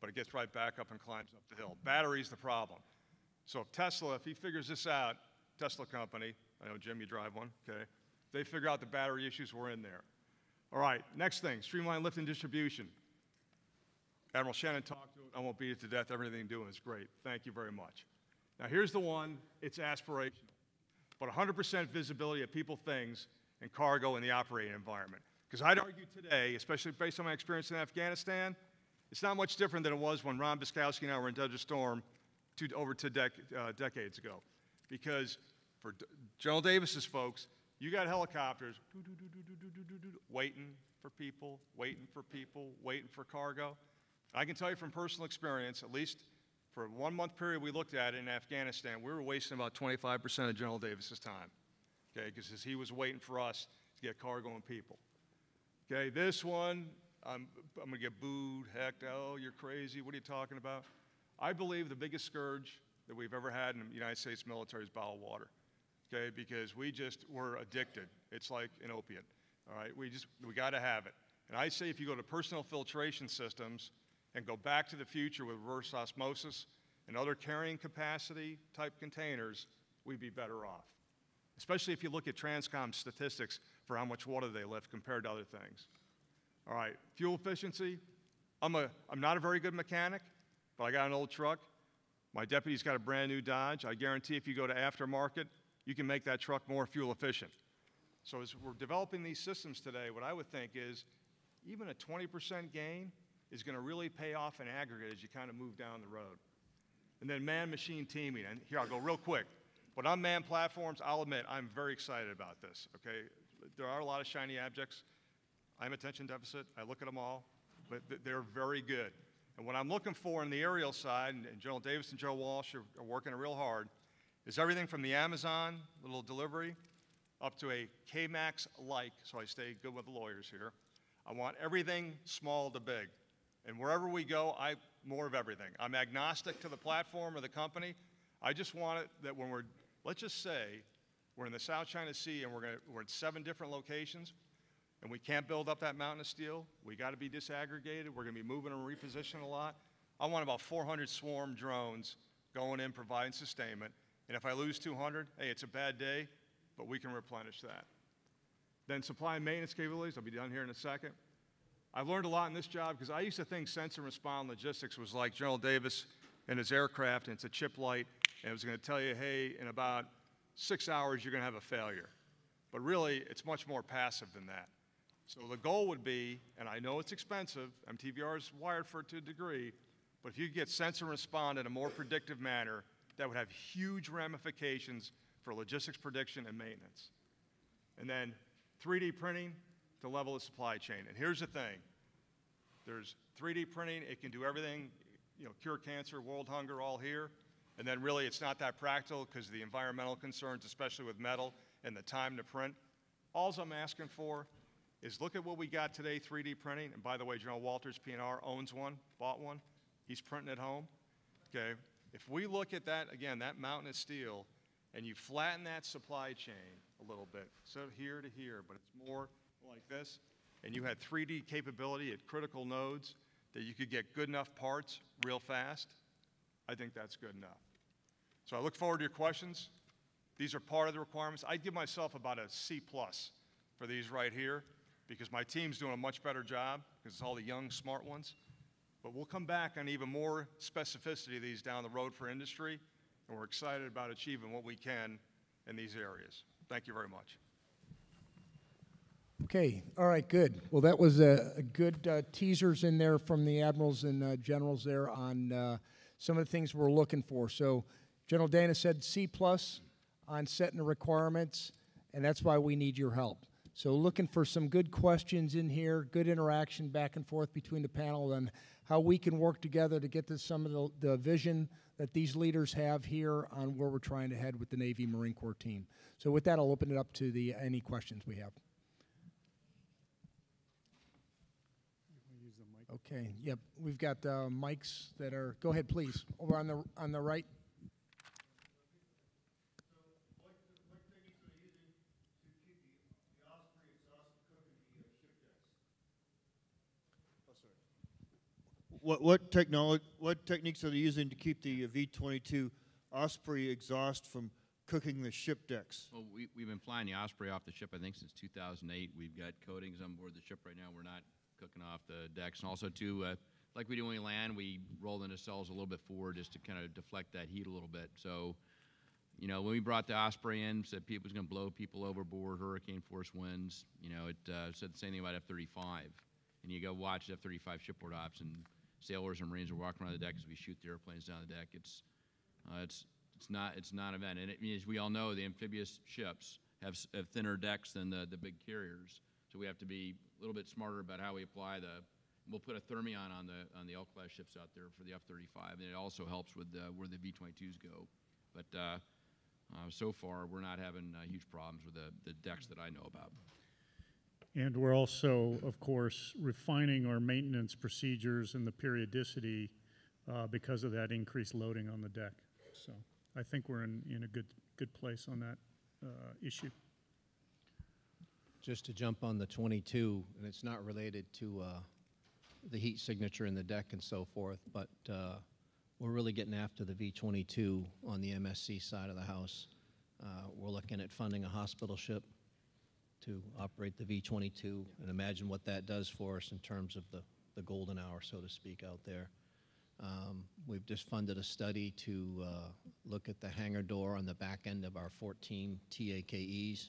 but it gets right back up and climbs up the hill. Battery's the problem. So if Tesla, if he figures this out, Tesla company, I know, Jim, you drive one, okay? They figure out the battery issues, we're in there. All right, next thing, streamline lift and distribution. Admiral Shannon talked to it. I won't beat it to death. Everything you're doing is great. Thank you very much. Now here's the one, it's aspirational, but 100% visibility of people, things, and cargo in the operating environment. Because I'd argue today, especially based on my experience in Afghanistan, it's not much different than it was when Ron Biskowski and I were in Desert Storm over two decades ago. Because for General Davis's folks, you got helicopters waiting for people, waiting for people, waiting for cargo. I can tell you from personal experience, at least for a 1-month period we looked at in Afghanistan, we were wasting about 25% of General Davis's time, okay, because he was waiting for us to get cargo and people. Okay, this one, I'm gonna get booed, hecked, oh, you're crazy, what are you talking about? I believe the biggest scourge that we've ever had in the United States military is bottled water, okay? Because we just were addicted. It's like an opiate, all right? We gotta have it. And I say if you go to personal filtration systems and go back to the future with reverse osmosis and other carrying capacity type containers, we'd be better off. Especially if you look at Transcom statistics for how much water they lift compared to other things. All right, fuel efficiency. I'm not a very good mechanic, but I got an old truck. My deputy's got a brand new Dodge. I guarantee if you go to aftermarket, you can make that truck more fuel efficient. So as we're developing these systems today, what I would think is even a 20% gain is gonna really pay off in aggregate as you kind of move down the road. And then man-machine teaming, and here I'll go real quick. When I'm man platforms, I'll admit I'm very excited about this, okay? There are a lot of shiny objects. I'm attention deficit, I look at them all, but they're very good. And what I'm looking for in the aerial side, and General Davis and Joe Walsh are working real hard, is everything from the Amazon, little delivery, up to a K-Max-like, so I stay good with the lawyers here. I want everything small to big. And wherever we go, more of everything. I'm agnostic to the platform or the company. I just want it that when we're, let's just say, we're in the South China Sea and we're at 7 different locations, and we can't build up that mountain of steel. We gotta be disaggregated. We're gonna be moving and repositioning a lot. I want about 400 swarm drones going in, providing sustainment. And if I lose 200, hey, it's a bad day, but we can replenish that. Then supply and maintenance capabilities, I'll be done here in a second. I've learned a lot in this job because I used to think sense and respond logistics was like General Davis and his aircraft, and it's a chip light, and it was gonna tell you, hey, in about 6 hours, you're gonna have a failure. But really, it's much more passive than that. So the goal would be, and I know it's expensive, MTBR is wired for it to a degree, but if you could get sense and respond in a more predictive manner, that would have huge ramifications for logistics prediction and maintenance. And then 3D printing to level the supply chain. And here's the thing, there's 3D printing, it can do everything, you know, cure cancer, world hunger, all here. And then really it's not that practical because of the environmental concerns, especially with metal and the time to print. All I'm asking for is look at what we got today, 3D printing. And by the way, General Walters, PNR, owns one, bought one. He's printing at home, okay? If we look at that, again, that mountain of steel, and you flatten that supply chain a little bit, so here to here, but it's more like this, and you had 3D capability at critical nodes that you could get good enough parts real fast, I think that's good enough. So I look forward to your questions. These are part of the requirements. I'd give myself about a C+ for these right here, because my team's doing a much better job, because it's all the young, smart ones. But we'll come back on even more specificity of these down the road for industry, and we're excited about achieving what we can in these areas. Thank you very much. Okay, all right, good. Well, that was a good teasers in there from the admirals and generals there on some of the things we're looking for. So General Dana said C+ on setting the requirements, and that's why we need your help. So looking for some good questions in here, good interaction back and forth between the panel and how we can work together to get to some of the vision that these leaders have here on where we're trying to head with the Navy Marine Corps team. So with that, I'll open it up to any questions we have. Okay, yep, we've got mics that are, go ahead please, over on the right. What techniques are they using to keep the V-22 Osprey exhaust from cooking the ship decks? Well, we've been flying the Osprey off the ship, I think, since 2008. We've got coatings on board the ship right now. We're not cooking off the decks. And also, too, like we do when we land, we roll the nacelles a little bit forward just to kind of deflect that heat a little bit. So, you know, when we brought the Osprey in, said people was going to blow people overboard, hurricane force winds. You know, it said the same thing about F-35. And you go watch F-35 shipboard ops, and sailors and Marines are walking around the deck as we shoot the airplanes down the deck. It's not an event. And as we all know, the amphibious ships have thinner decks than the big carriers. So we have to be a little bit smarter about how we apply the. We'll put a thermion on the L-class ships out there for the F-35, and it also helps with where the V-22s go. But so far, we're not having huge problems with the decks that I know about. And we're also, of course, refining our maintenance procedures and the periodicity because of that increased loading on the deck. So I think we're in a good place on that issue. Just to jump on the 22, and it's not related to the heat signature in the deck and so forth, but we're really getting after the V-22 on the MSC side of the house. We're looking at funding a hospital ship to operate the V-22, and imagine what that does for us in terms of the golden hour, so to speak, out there. We've just funded a study to look at the hangar door on the back end of our 14 TAKEs,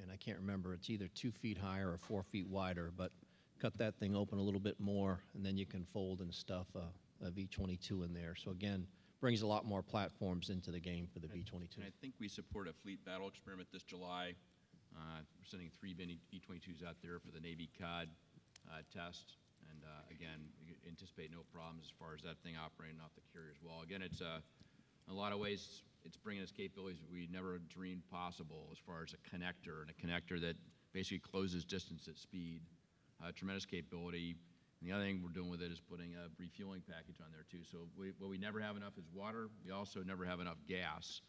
and I can't remember, it's either 2 feet higher or 4 feet wider, but cut that thing open a little bit more, and then you can fold and stuff a V-22 in there. So again, brings a lot more platforms into the game for the V-22. I think we support a fleet battle experiment this July. We're sending 3 E-22s out there for the Navy COD test, and again, we anticipate no problems as far as that thing operating off the carrier as well. Again, it's in a lot of ways, it's bringing us capabilities we never dreamed possible as far as a connector, and a connector that basically closes distance at speed. Tremendous capability. And the other thing we're doing with it is putting a refueling package on there too. So what we never have enough is water. We also never have enough gas.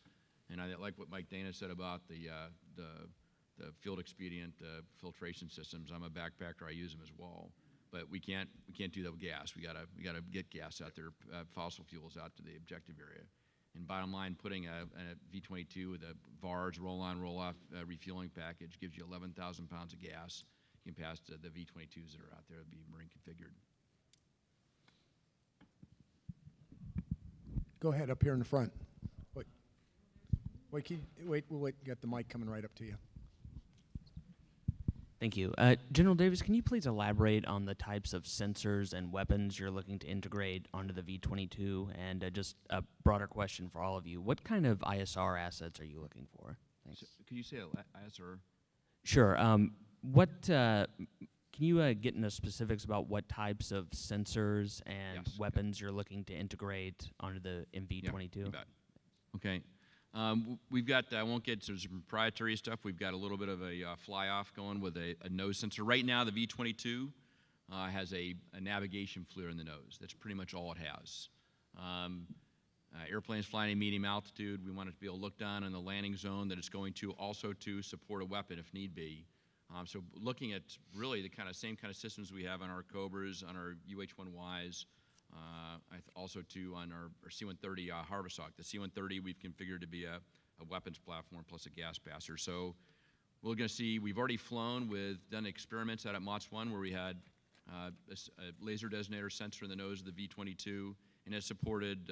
And I like what Mike Dana said about the field expedient filtration systems. I'm a backpacker, I use them as well. But we can't do that with gas. We gotta get gas out there, fossil fuels out to the objective area. And bottom line, putting a V-22 with a VARS roll-on, roll-off refueling package gives you 11,000 pounds of gas. You can pass the V-22s that are out there to be Marine configured. Go ahead, up here in the front. Wait, you got the mic coming right up to you. Thank you. General Davis, can you please elaborate on the types of sensors and weapons you're looking to integrate onto the V-22? And just a broader question for all of you. What kind of ISR assets are you looking for? Thanks. So, could you say ISR? Sure. Can you get into specifics about what types of sensors and weapons you're looking to integrate onto the MV-22? Yeah, you bet. Okay. We've got, I won't get to some proprietary stuff, we've got a little bit of a fly-off going with a nose sensor. Right now, the V-22 has a navigation flare in the nose. That's pretty much all it has. Airplanes flying at medium altitude, we want it to be able to look down in the landing zone that it's going to, also to support a weapon if need be. So looking at really the kind of same kind of systems we have on our Cobras, on our UH-1Ys, Also too on our C-130 Harvest Hawk. The C-130 we've configured to be a weapons platform plus a gas passer. So we're going to see, we've already flown, with done experiments out at MOTS-1 where we had a laser designator sensor in the nose of the V-22, and it supported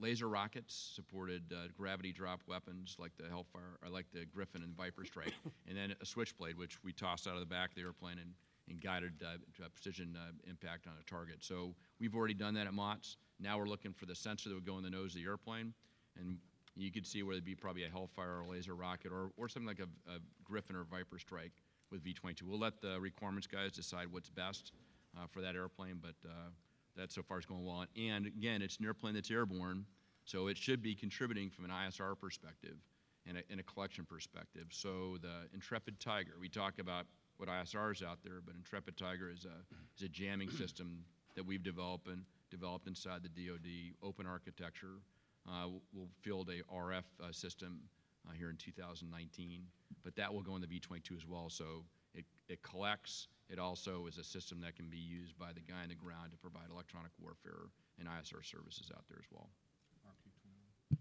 laser rockets, supported gravity drop weapons like the Hellfire, or like the Griffin and Viper Strike, and then a switchblade, which we tossed out of the back of the airplane and guided precision impact on a target. So we've already done that at MOTS. Now we're looking for the sensor that would go in the nose of the airplane, and you could see where it'd be probably a Hellfire or a laser rocket or something like a Griffin or Viper Strike with V-22. We'll let the requirements guys decide what's best for that airplane, but that so far is going well. And again, it's an airplane that's airborne, so it should be contributing from an ISR perspective and a collection perspective. So the Intrepid Tiger, we talk about what ISR is out there, but Intrepid Tiger is a jamming system that we've developed and developed inside the DoD, open architecture. We'll field a RF system here in 2019, but that will go in the V-22 as well. So it collects. It also is a system that can be used by the guy on the ground to provide electronic warfare and ISR services out there as well. RQ-21.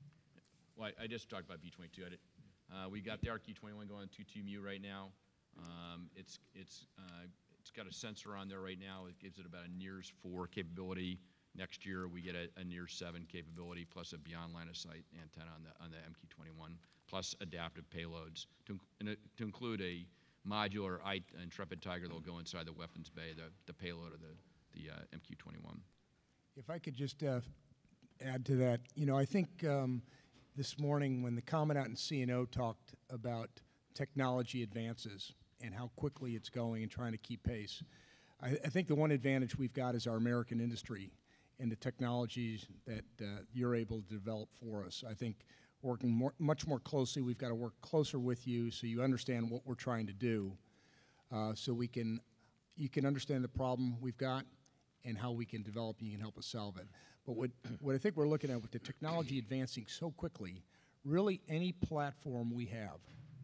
Well, I just talked about V-22. We got the RQ-21 going on 22MU right now. It's got a sensor on there right now. It gives it about a NEARS 4 capability. Next year we get a NEARS 7 capability plus a beyond line of sight antenna on the MQ-21 plus adaptive payloads to include a modular Intrepid Tiger that'll go inside the weapons bay, the payload of the MQ-21. If I could just add to that, I think this morning when the Commandant and CNO talked about technology advances and how quickly it's going and trying to keep pace, I think the one advantage we've got is our American industry and the technologies that you're able to develop for us. I think working much more closely, we've got to work closer with you so you understand what we're trying to do, so you can understand the problem we've got and how we can develop and you can help us solve it. But what I think we're looking at with the technology advancing so quickly, really any platform we have,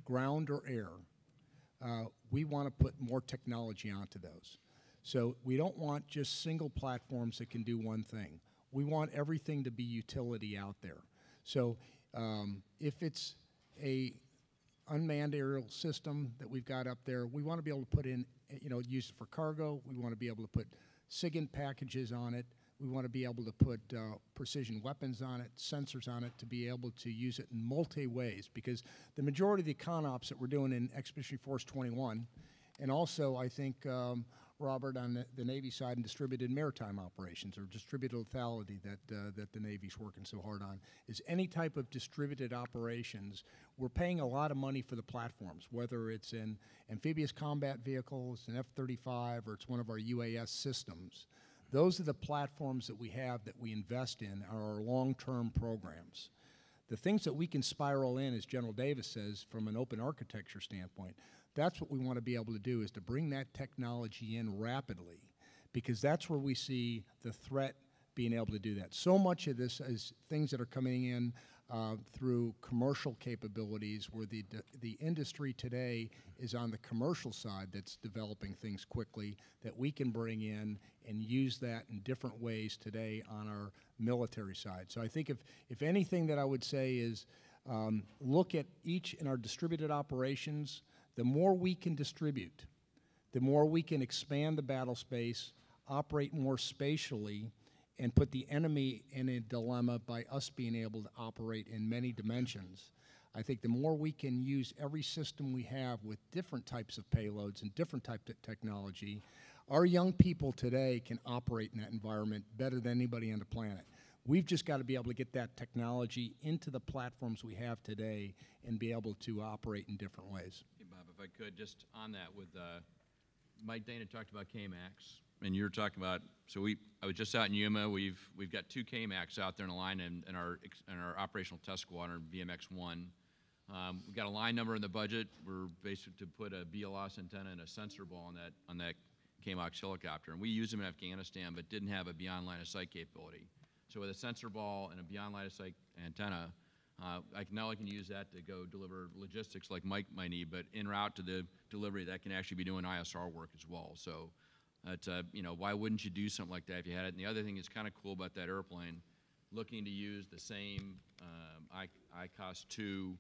ground or air, we want to put more technology onto those. So we don't want just single platforms that can do one thing. We want everything to be utility out there. So if it's a unmanned aerial system that we've got up there, we want to be able to put in, use it for cargo. We want to be able to put SIGINT packages on it. We want to be able to put precision weapons on it, sensors on it, to be able to use it in multi ways, because the majority of the ConOps that we're doing in Expeditionary Force 21, and also I think Robert on the Navy side and distributed maritime operations or distributed lethality that the Navy's working so hard on, is any type of distributed operations. We're paying a lot of money for the platforms, whether it's in amphibious combat vehicles, an F-35, or it's one of our UAS systems. Those are the platforms that we have that we invest in are our long-term programs. The things that we can spiral in, as General Davis says, from an open architecture standpoint, that's what we want to be able to do, is to bring that technology in rapidly, because that's where we see the threat being able to do that. So much of this is things that are coming in through commercial capabilities, where the industry today is on the commercial side that's developing things quickly that we can bring in and use that in different ways today on our military side. So I think if anything that I would say is look at each in our distributed operations. The more we can distribute, the more we can expand the battle space, operate more spatially, and put the enemy in a dilemma by us being able to operate in many dimensions. I think the more we can use every system we have with different types of payloads and different types of technology, our young people today can operate in that environment better than anybody on the planet. We've just got to be able to get that technology into the platforms we have today and be able to operate in different ways. Hey Bob, if I could, just on that with Mike Dana talked about KMAX. And you're talking about, so I was just out in Yuma. We've got two KMAX out there in the line in our operational test squadron, VMX-1. We've got a line number in the budget. We're basically to put a BLS antenna and a sensor ball on that KMAX helicopter. And we used them in Afghanistan, but didn't have a beyond line of sight capability. So with a sensor ball and a beyond line of sight antenna, now I can use that to go deliver logistics like Mike might need, but en route to the delivery, that can actually be doing ISR work as well. So Why wouldn't you do something like that if you had it? And the other thing that's kind of cool about that airplane, looking to use the same ICOS 2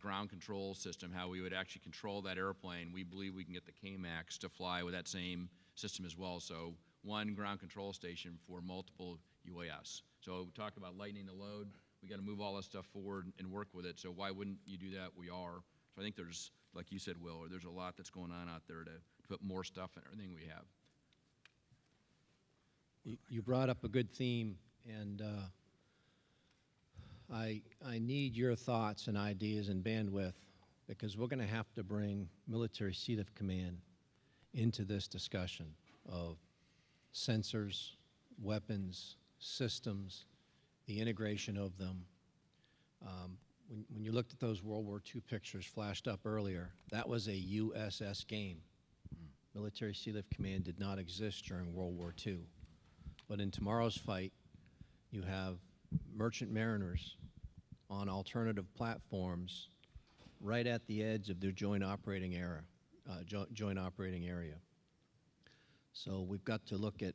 ground control system, how we would actually control that airplane, we believe we can get the KMAX to fly with that same system as well. So one ground control station for multiple UAS. So we talk about lightening the load. We got to move all that stuff forward and work with it. So why wouldn't you do that? We are. So I think there's, like you said, Will, there's a lot that's going on out there to put more stuff in everything we have. You brought up a good theme, and I need your thoughts and ideas and bandwidth, because we're going to have to bring military seat of command into this discussion of sensors, weapons, systems, the integration of them. When you looked at those World War II pictures flashed up earlier, that was a USS game. Military seat of command did not exist during World War II. But in tomorrow's fight, you have merchant mariners on alternative platforms right at the edge of their joint operating area. So we've got to look at,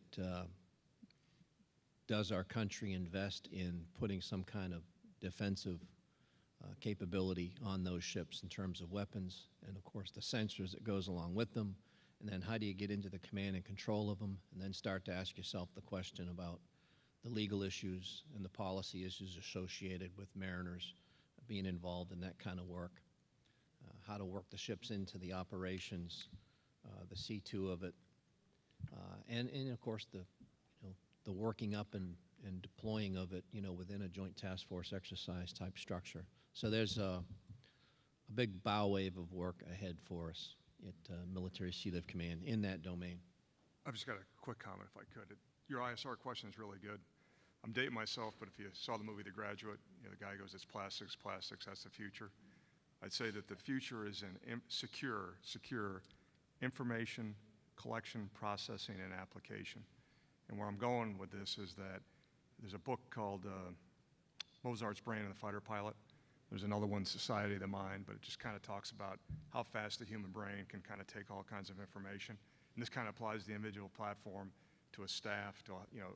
does our country invest in putting some kind of defensive capability on those ships in terms of weapons and, of course, the sensors that goes along with them? And then how do you get into the command and control of them? And then start to ask yourself the question about the legal issues and the policy issues associated with mariners being involved in that kind of work. How to work the ships into the operations, the C2 of it, and of course the working up and deploying of it, within a joint task force exercise type structure. So there's a big bow wave of work ahead for us at military seat of command in that domain. I've just got a quick comment if I could. Your ISR question is really good. I'm dating myself, but if you saw the movie The Graduate, the guy goes, it's plastics, plastics, that's the future. I'd say that the future is in secure information collection, processing, and application. And where I'm going with this is that there's a book called Mozart's Brain and the Fighter Pilot. There's another one, Society of the Mind, but it just kind of talks about how fast the human brain can kind of take all kinds of information. And this kind of applies to the individual platform, to a staff, to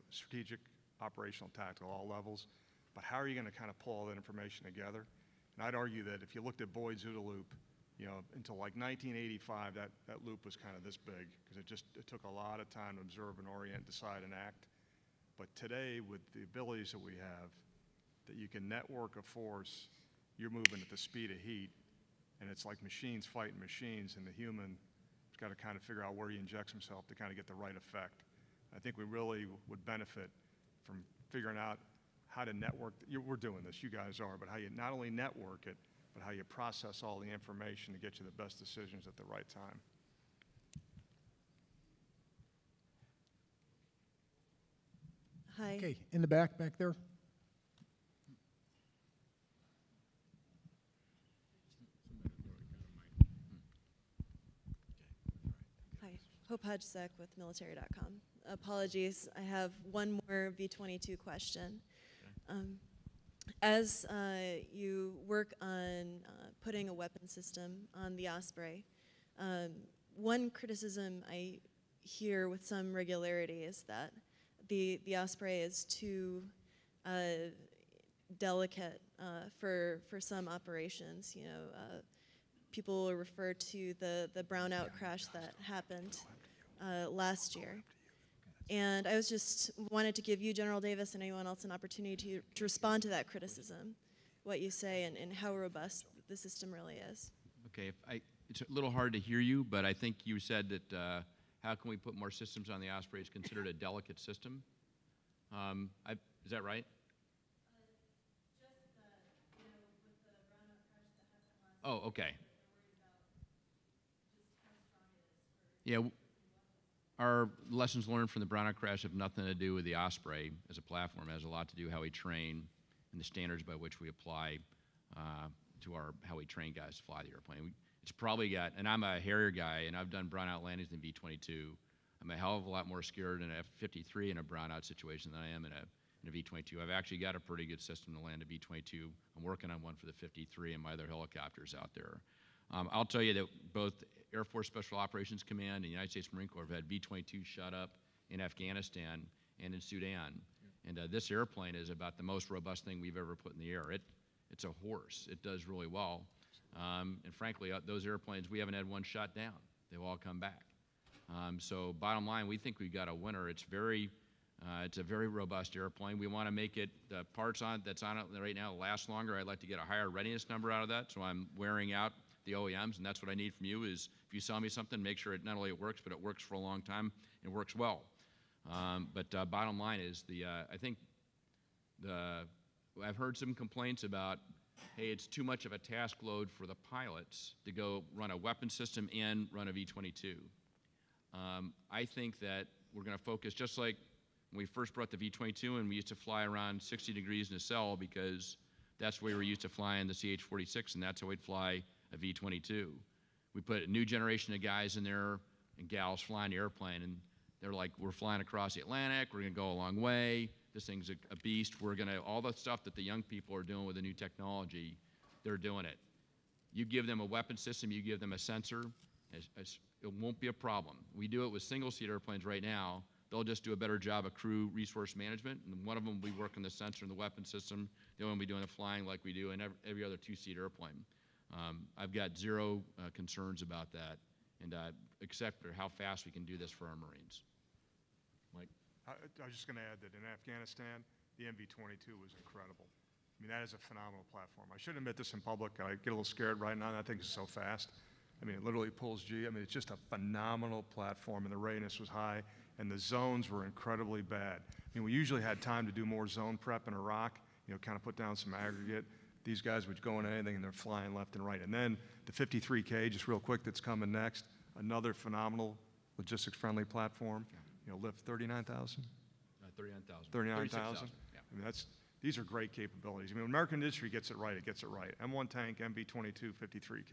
strategic, operational, tactical, all levels. But how are you going to kind of pull all that information together? And I'd argue that if you looked at Boyd's OODA loop, until like 1985, that loop was kind of this big, because it took a lot of time to observe and orient, decide and act. But today, with the abilities that we have, that you can network a force, you're moving at the speed of heat, and it's like machines fighting machines, and the human has got to kind of figure out where he injects himself to kind of get the right effect. I think we really would benefit from figuring out how to network. We're doing this, you guys are, but how you not only network it, but how you process all the information to get you the best decisions at the right time. Hi. Okay, in the back there. Hi, Hope Hajsek with military.com. Apologies, I have one more V-22 question. Okay. As you work on putting a weapon system on the Osprey, one criticism I hear with some regularity is that the Osprey is too delicate for some operations. People refer to the brownout crash that happened last year. And I was just wanted to give you, General Davis, and anyone else an opportunity to respond to that criticism, what you say, and how robust the system really is. Okay, it's a little hard to hear you, but I think you said that how can we put more systems on the Osprey is considered a delicate system. Is that right? With the Brown crash that happened last okay. Year, we're worried about just how strong it is. Our lessons learned from the Brownout crash have nothing to do with the Osprey as a platform. It has a lot to do how we train and the standards by which we apply to how we train guys to fly the airplane. It's probably got, and I'm a Harrier guy, and I've done Brownout landings in V-22. I'm a hell of a lot more scared in an F-53 in a Brownout situation than I am in a V-22. I've actually got a pretty good system to land a V-22. I'm working on one for the 53 and my other helicopters out there. I'll tell you that both Air Force Special Operations Command and the United States Marine Corps have had B-22 shot up in Afghanistan and in Sudan. Yeah. And this airplane is about the most robust thing we've ever put in the air. It's a horse. It does really well. And frankly, those airplanes, we haven't had one shot down. They've all come back. So bottom line, we think we've got a winner. It's a very robust airplane. We want to make it, the parts on that's on it right now last longer. I'd like to get a higher readiness number out of that, so I'm wearing out the OEMs, and that's what I need from you is if you sell me something, make sure it not only it works, but it works for a long time and works well. Bottom line is the, I think the, I've heard some complaints about, hey, it's too much of a task load for the pilots to go run a weapon system and run a V-22. I think that we're going to focus just like when we first brought the V-22 and we used to fly around 60 degrees in a cell because that's the way we were used to flying the CH-46 and that's how we'd fly a V-22. We put a new generation of guys in there and gals flying the airplane and they're like, we're flying across the Atlantic, we're going to go a long way, this thing's a beast, we're going to, all the stuff that the young people are doing with the new technology, they're doing it. You give them a weapon system, you give them a sensor, it won't be a problem. We do it with single-seat airplanes right now. They'll just do a better job of crew resource management, and one of them will be working the sensor and the weapon system. The other one will be doing the flying like we do in every other two-seat airplane. I've got zero concerns about that, and except for how fast we can do this for our Marines. Mike? I was just going to add that in Afghanistan, the MV-22 was incredible. I mean, that is a phenomenal platform. I should admit this in public. I get a little scared right now. That thing is so fast. I mean, it literally pulls G. I mean, it's just a phenomenal platform, and the readiness was high, and the zones were incredibly bad. I mean, we usually had time to do more zone prep in Iraq, you know, kind of put down some aggregate. These guys would go into anything, and they're flying left and right. And then the 53K, just real quick, that's coming next, another phenomenal logistics-friendly platform. You know, lift 39,000? 39,000. 39,000? Yeah. I mean, that's, these are great capabilities. I mean, when American industry gets it right, it gets it right. M1 tank, MV-22, 53K.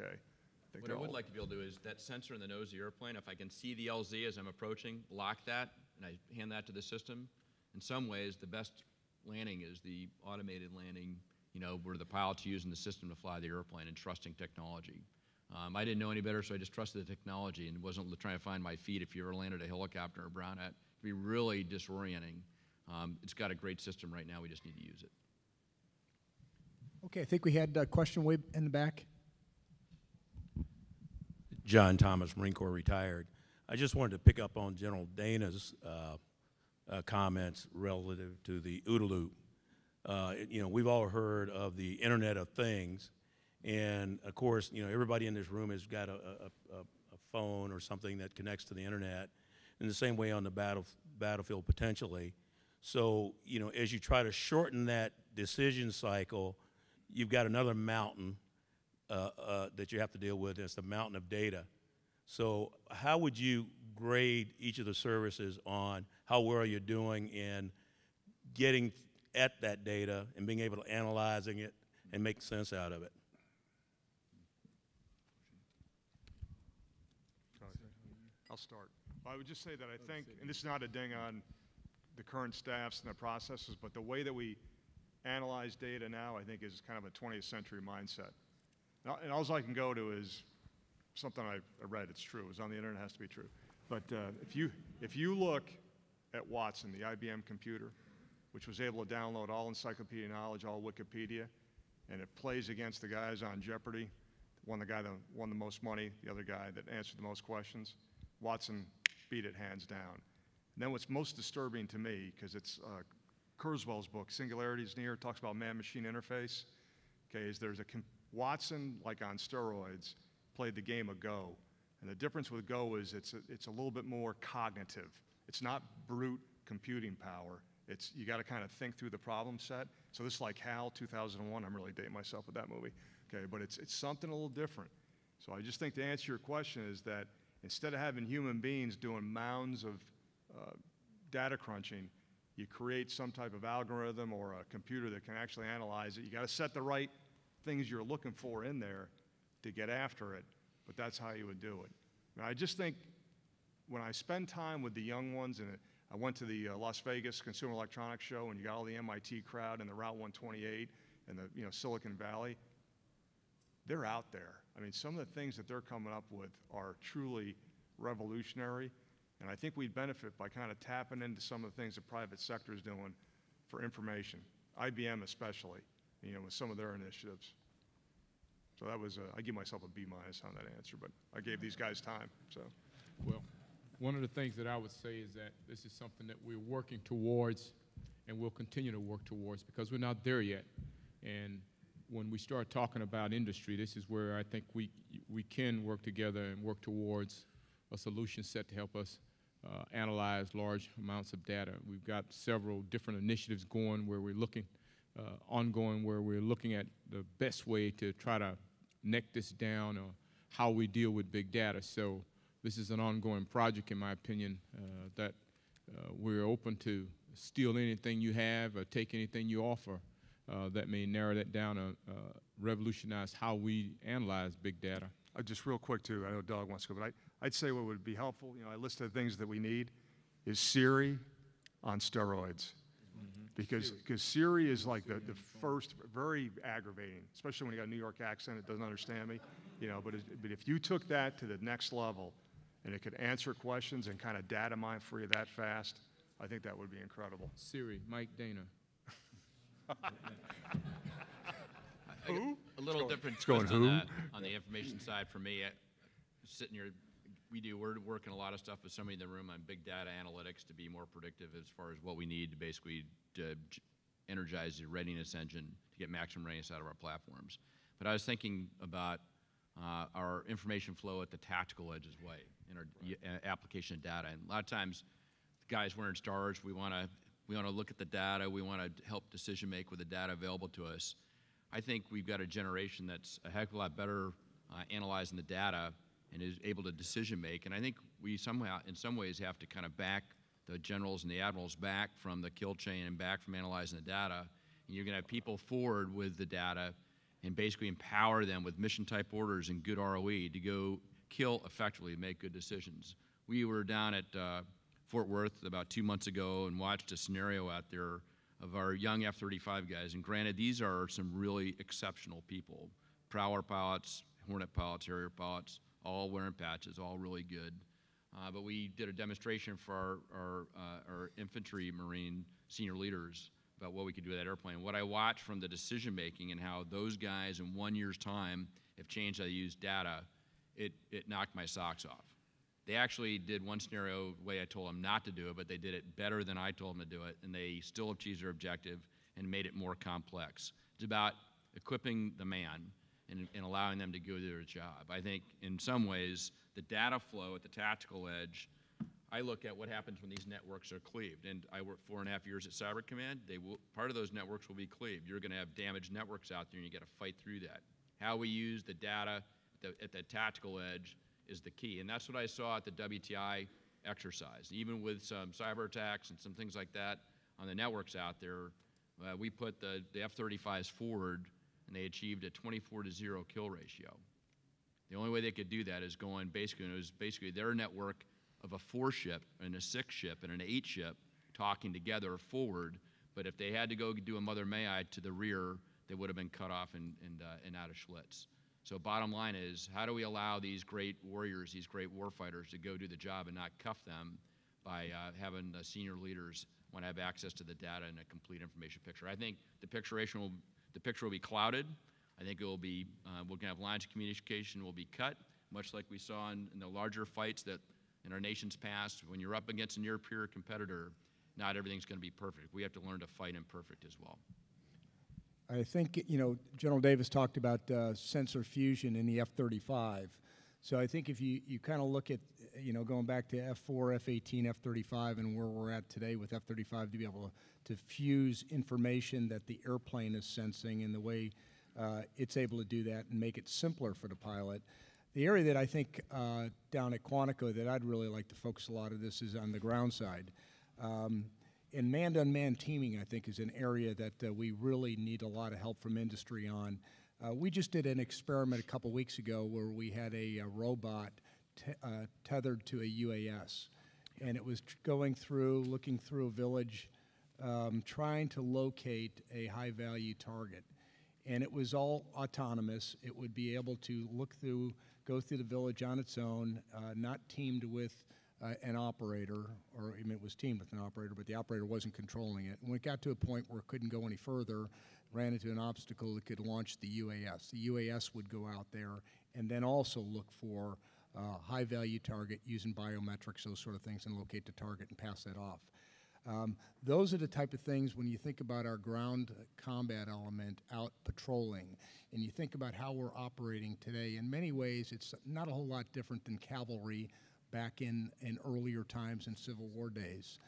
What I would like to be able to do is that sensor in the nose of the airplane, if I can see the LZ as I'm approaching, lock that, and I hand that to the system. In some ways, the best landing is the automated landing, you know, where the pilot's using the system to fly the airplane and trusting technology. I didn't know any better, so I just trusted the technology and wasn't trying to find my feet. If you ever landed a helicopter or Brown Hat, it'd be really disorienting. It's got a great system right now. We just need to use it. Okay, I think we had a question way in the back. John Thomas, Marine Corps retired. I just wanted to pick up on General Dana's comments relative to the OODA loop. You know, we've all heard of the Internet of Things, and of course, you know, everybody in this room has got a phone or something that connects to the Internet, in the same way on the battlefield potentially. So, you know, as you try to shorten that decision cycle, you've got another mountain that you have to deal with, and it's the mountain of data. So how would you grade each of the services on how well you're doing in getting at that data and being able to analyzing it and make sense out of it? I'll start. Well, I would just say that I think, and this is not a ding on the current staffs and the processes, but the way that we analyze data now, I think, is kind of a 20th century mindset. And all I can go to is something I read. It's true. It was on the Internet. It has to be true. But if you look at Watson, the IBM computer, which was able to download all encyclopedia knowledge, all Wikipedia, and it plays against the guys on Jeopardy, the guy that won the most money, the other guy that answered the most questions, Watson beat it hands down. And then what's most disturbing to me, because it's Kurzweil's book, Singularities Near, talks about man-machine interface, okay, is there's a Watson, like on steroids, played the game of Go. And the difference with Go is it's a little bit more cognitive. It's not brute computing power. It's, you got to kind of think through the problem set. So this is like HAL 2001. I'm really dating myself with that movie. Okay, but it's something a little different. So I just think to answer your question is that instead of having human beings doing mounds of data crunching, you create some type of algorithm or a computer that can actually analyze it. You got to set the right things you're looking for in there to get after it, but that's how you would do it. And I just think when I spend time with the young ones, and I went to the Las Vegas Consumer Electronics Show, and you got all the MIT crowd and the Route 128 and the Silicon Valley, they're out there. I mean, some of the things that they're coming up with are truly revolutionary, and I think we'd benefit by kind of tapping into some of the things the private sector is doing for information, IBM especially, you know, with some of their initiatives. So that was, I give myself a B- on that answer, but I gave these guys time, so. Well, one of the things that I would say is that this is something that we're working towards and we'll continue to work towards because we're not there yet. And when we start talking about industry, this is where I think we can work together and work towards a solution set to help us analyze large amounts of data. We've got several different initiatives going where we're looking, ongoing, where we're looking at the best way to try to neck this down or how we deal with big data. So this is an ongoing project, in my opinion, that we're open to steal anything you have or take anything you offer that may narrow that down or revolutionize how we analyze big data. Just real quick, too, I know Doug wants to go, but I'd say what would be helpful, you know, I list the things that we need is Siri on steroids. Because Siri is like the first, very aggravating, especially when you got a New York accent, it doesn't understand me, you know, but if you took that to the next level and it could answer questions and kind of data mine for you that fast, I think that would be incredible. Siri, Mike Dana. Who? A little different twist on that, on the information side for me. Sitting here, we're working a lot of stuff with somebody in the room on big data analytics to be more predictive as far as what we need to basically to energize the readiness engine to get maximum readiness out of our platforms. But I was thinking about our information flow at the tactical edge as well, in our application of data. And a lot of times, guys, we're in stars. We want to look at the data. We want to help decision make with the data available to us. I think we've got a generation that's a heck of a lot better analyzing the data and is able to decision make. And I think we somehow, in some ways, have to kind of back the generals and the admirals back from the kill chain and back from analyzing the data. And you're going to have people forward with the data and basically empower them with mission type orders and good ROE to go kill effectively and make good decisions. We were down at Fort Worth about 2 months ago and watched a scenario out there of our young F-35 guys. And granted, these are some really exceptional people. Prowler pilots, Hornet pilots, Harrier pilots, all wearing patches, all really good. But we did a demonstration for our infantry Marine senior leaders about what we could do with that airplane. What I watched from the decision making and how those guys in 1 year's time have changed how they use data, it knocked my socks off. They actually did one scenario the way I told them not to do it, but they did it better than I told them to do it, and they still achieved their objective and made it more complex. It's about equipping the man and allowing them to go do their job. I think in some ways, the data flow at the tactical edge, I look at what happens when these networks are cleaved. And I worked 4.5 years at Cyber Command. Part of those networks will be cleaved. You're going to have damaged networks out there, and you got to fight through that. How we use the data at the tactical edge is the key. And that's what I saw at the WTI exercise. Even with some cyber attacks and some things like that on the networks out there, we put the F-35s forward, and they achieved a 24-0 kill ratio. The only way they could do that is going basically, and it was basically their network of a 4-ship and a 6-ship and an 8-ship talking together forward, but if they had to go do a Mother May I to the rear, they would have been cut off and out of Schlitz. So bottom line is, how do we allow these great warriors, these great warfighters to go do the job and not cuff them by having the senior leaders want to have access to the data and a complete information picture? I think the picture will be clouded. I think it will be, we're going to have lines of communication will be cut, much like we saw in the larger fights that in our nation's past. When you're up against a near-peer competitor, not everything's going to be perfect. We have to learn to fight imperfect as well. I think, you know, General Davis talked about sensor fusion in the F-35. So I think if you kind of look at, you know, going back to F-4, F-18, F-35, and where we're at today with F-35, to be able to fuse information that the airplane is sensing in the way it's able to do that and make it simpler for the pilot. The area that I think down at Quantico that I'd really like to focus a lot of this is on the ground side. And manned-unmanned teaming, I think, is an area that we really need a lot of help from industry on. We just did an experiment a couple weeks ago where we had a robot tethered to a UAS. And it was going through, looking through a village, trying to locate a high-value target. and it was all autonomous. It would be able to go through the village on its own, not teamed with an operator, or I mean, it was teamed with an operator, but the operator wasn't controlling it. And when it got to a point where it couldn't go any further, ran into an obstacle, that could launch the UAS. The UAS would go out there and then also look for high-value target using biometrics, those sort of things, and locate the target and pass that off. Those are the type of things when you think about our ground combat element out patrolling, and you think about how we're operating today. In many ways, it's not a whole lot different than cavalry back in earlier times in Civil War days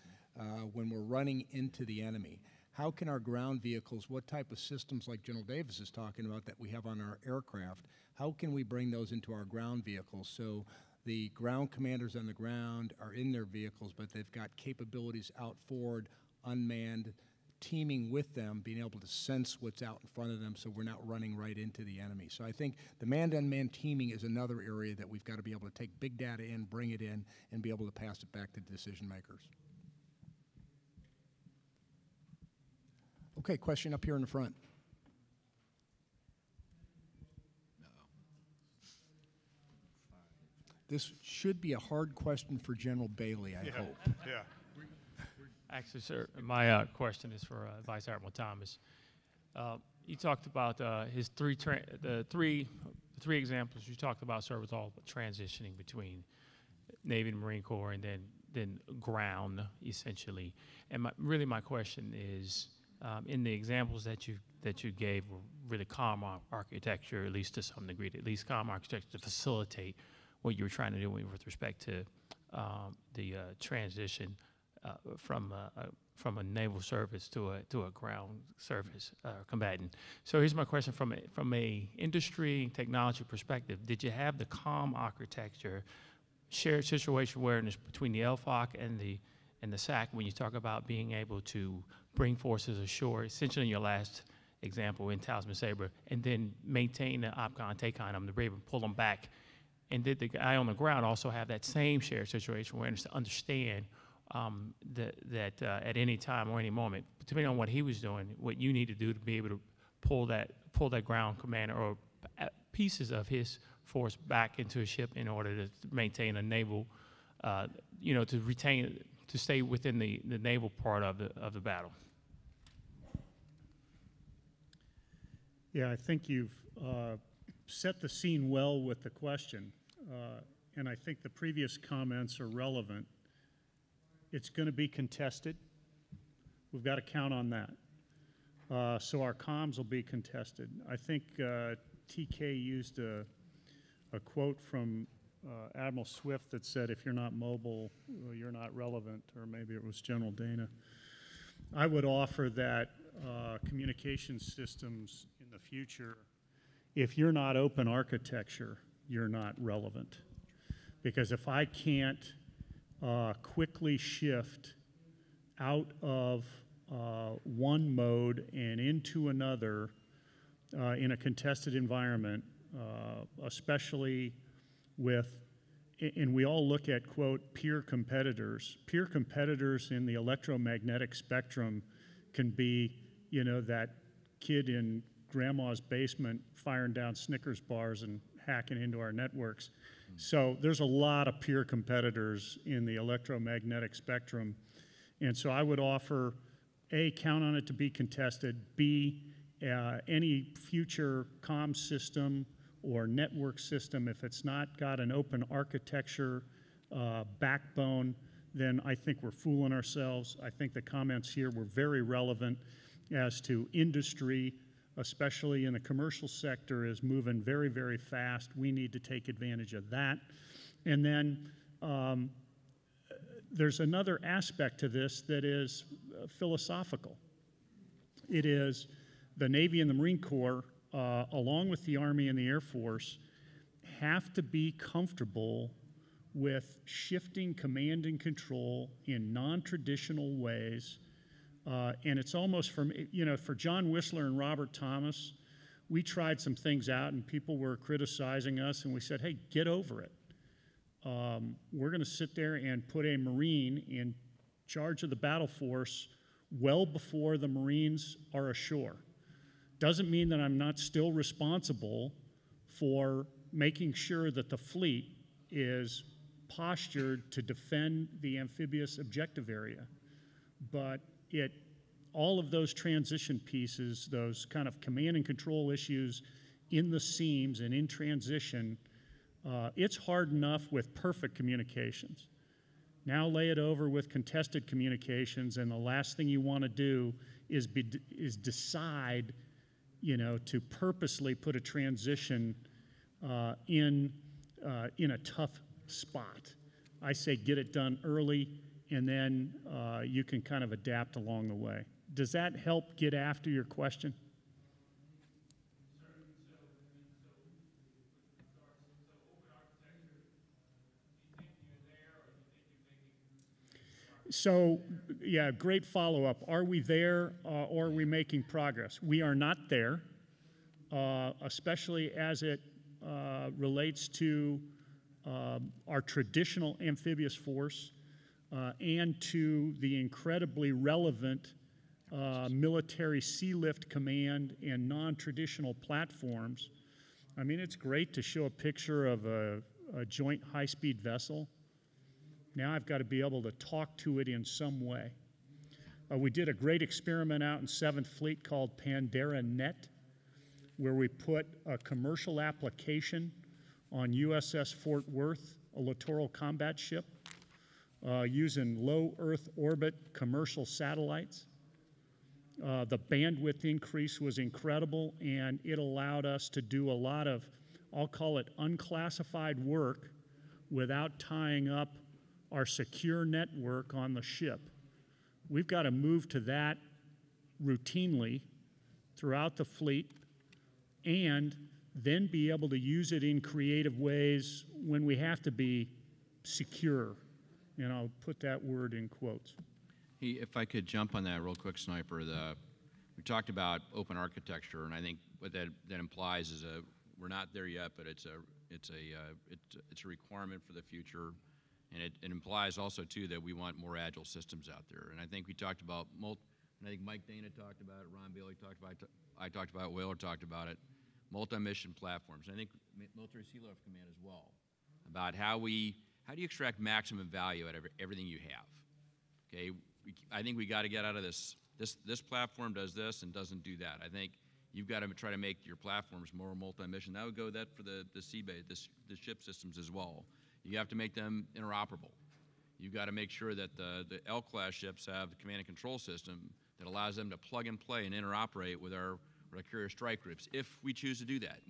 when we're running into the enemy. How can our ground vehicles, what type of systems like General Davis is talking about that we have on our aircraft, how can we bring those into our ground vehicles so the ground commanders on the ground are in their vehicles, but they've got capabilities out forward, unmanned, teaming with them, being able to sense what's out in front of them so we're not running right into the enemy. So I think the manned-unmanned teaming is another area that we've got to be able to take big data in, bring it in, and be able to pass it back to decision makers. Okay, question up here in the front. This should be a hard question for General Bailey, I hope. Yeah. Actually, sir, my question is for Vice Admiral Thomas. You talked about the three examples you talked about, sir, was all transitioning between Navy and Marine Corps and then ground, essentially. And really my question is, in the examples that you gave were really common architecture, at least to some degree, at least common architecture to facilitate what you were trying to do with respect to the transition from a naval service to a ground service combatant. So here's my question: from a industry technology perspective, did you have the comm architecture, shared situation awareness between the LFOC and the SAC when you talk about being able to bring forces ashore, essentially in your last example in Talisman Sabre, and then maintain the OPCON, TACON, to be able to pull them back? And did the guy on the ground also have that same shared situation awareness to understand that at any time or any moment, depending on what he was doing, what you need to do to be able to pull that ground commander or pieces of his force back into a ship in order to maintain a naval, you know, to stay within the naval part of the battle? Yeah, I think you've set the scene well with the question. And I think the previous comments are relevant. It's going to be contested. We've got to count on that. So our comms will be contested. I think TK used a quote from Admiral Swift that said, if you're not mobile, you're not relevant, or maybe it was General Dana. I would offer that communication systems in the future, if you're not open architecture, you're not relevant. Because if I can't quickly shift out of one mode and into another in a contested environment, especially with, and we all look at, quote, peer competitors. Peer competitors in the electromagnetic spectrum can be, you know, that kid in grandma's basement firing down Snickers bars and hacking into our networks. So there's a lot of peer competitors in the electromagnetic spectrum. And so I would offer, A, count on it to be contested, B, any future comm system or network system, if it's not got an open architecture backbone, then I think we're fooling ourselves. I think the comments here were very relevant as to industry, especially in the commercial sector, is moving very, very fast. We need to take advantage of that. And then there's another aspect to this that is philosophical. It is the Navy and the Marine Corps, along with the Army and the Air Force, have to be comfortable with shifting command and control in non-traditional ways. And it's almost from, you know, for John Whistler and Robert Thomas, we tried some things out and people were criticizing us, and we said, hey, get over it. We're going to sit there and put a Marine in charge of the battle force well before the Marines are ashore. doesn't mean that I'm not still responsible for making sure that the fleet is postured to defend the amphibious objective area. But it, all of those transition pieces, those kind of command and control issues in the seams and in transition, it's hard enough with perfect communications. Now lay it over with contested communications, and the last thing you want to do is decide, you know, to purposely put a transition in a tough spot. I say get it done early, and then you can kind of adapt along the way. Does that help get after your question? So, yeah, great follow-up. Are we there or are we making progress? We are not there, especially as it relates to our traditional amphibious force and to the incredibly relevant military sea lift command and non-traditional platforms. I mean, it's great to show a picture of a joint high-speed vessel. Now I've got to be able to talk to it in some way. We did a great experiment out in 7th Fleet called Pandera Net, where we put a commercial application on USS Fort Worth, a littoral combat ship, using low Earth orbit commercial satellites. The bandwidth increase was incredible, and it allowed us to do a lot of, I'll call it unclassified work, without tying up our secure network on the ship. We've got to move to that routinely throughout the fleet and then be able to use it in creative ways when we have to be secure. And I'll put that word in quotes. Hey, if I could jump on that real quick, Sniper. We talked about open architecture, and I think what that implies is we're not there yet, but it's a requirement for the future. And it implies also, too, that we want more agile systems out there. And I think we talked about, and I think Mike Dana talked about it, Ron Bailey talked about it, I talked about it, Whaler talked about it, multi-mission platforms. And I think Military Sea Lift Command as well, about how do you extract maximum value out of everything you have? Okay, I think we got to get out of this platform does this and doesn't do that. I think you've got to try to make your platforms more multi-mission. That would go that for the seabed, the ship systems as well. You have to make them interoperable. You've got to make sure that the L-class ships have the command and control system that allows them to plug and play and interoperate with our carrier strike groups, if we choose to do that.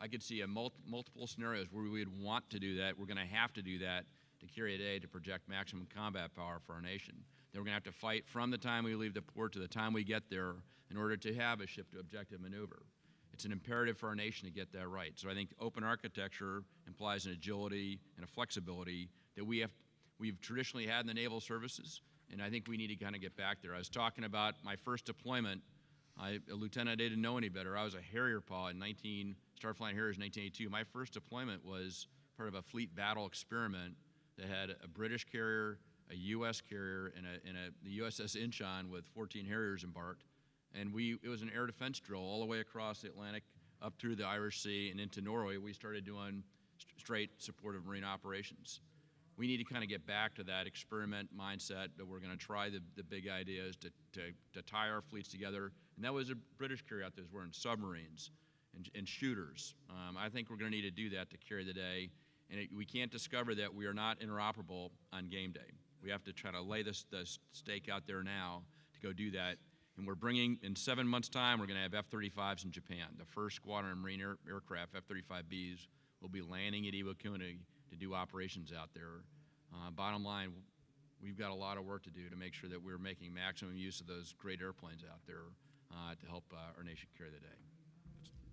I could see a multiple scenarios where we would want to do that. We're going to have to do that to carry a day to project maximum combat power for our nation. Then we're going to have to fight from the time we leave the port to the time we get there in order to have a ship-to-objective maneuver. It's an imperative for our nation to get that right. So I think open architecture implies an agility and a flexibility that we've traditionally had in the naval services, and I think we need to kind of get back there. I was talking about my first deployment. A lieutenant didn't know any better. I was a Harrier PAW started flying Harriers in 1982. My first deployment was part of a fleet battle experiment that had a British carrier, a U.S. carrier, and the USS Inchon with 14 Harriers embarked. And it was an air defense drill all the way across the Atlantic, up through the Irish Sea and into Norway. We started doing straight supportive marine operations. We need to kind of get back to that experiment mindset that we're going to try the big ideas to tie our fleets together. And that was a British carrier out there wearing submarines and shooters. I think we're going to need to do that to carry the day. And we can't discover that we are not interoperable on game day. We have to try to lay the stake out there now to go do that. And we're bringing, in 7 months' time, we're going to have F-35s in Japan. The first squadron of Marine aircraft, F-35Bs, will be landing at Iwo Kuni to do operations out there. Bottom line, we've got a lot of work to do to make sure that we're making maximum use of those great airplanes out there to help our nation carry the day.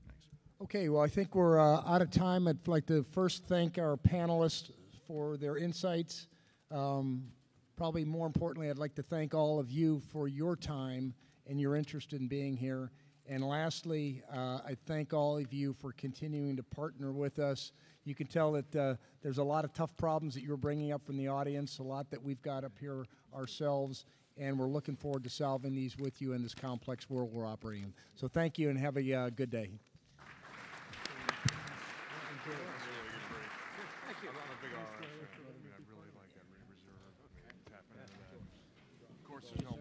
Thanks. Okay, well, I think we're out of time. I'd like to first thank our panelists for their insights. Probably more importantly, I'd like to thank all of you for your time and your interest in being here. And lastly, I thank all of you for continuing to partner with us. You can tell that there's a lot of tough problems that you're bringing up from the audience, a lot that we've got up here ourselves, and we're looking forward to solving these with you in this complex world we're operating in. So thank you and have a good day. Of course, there's no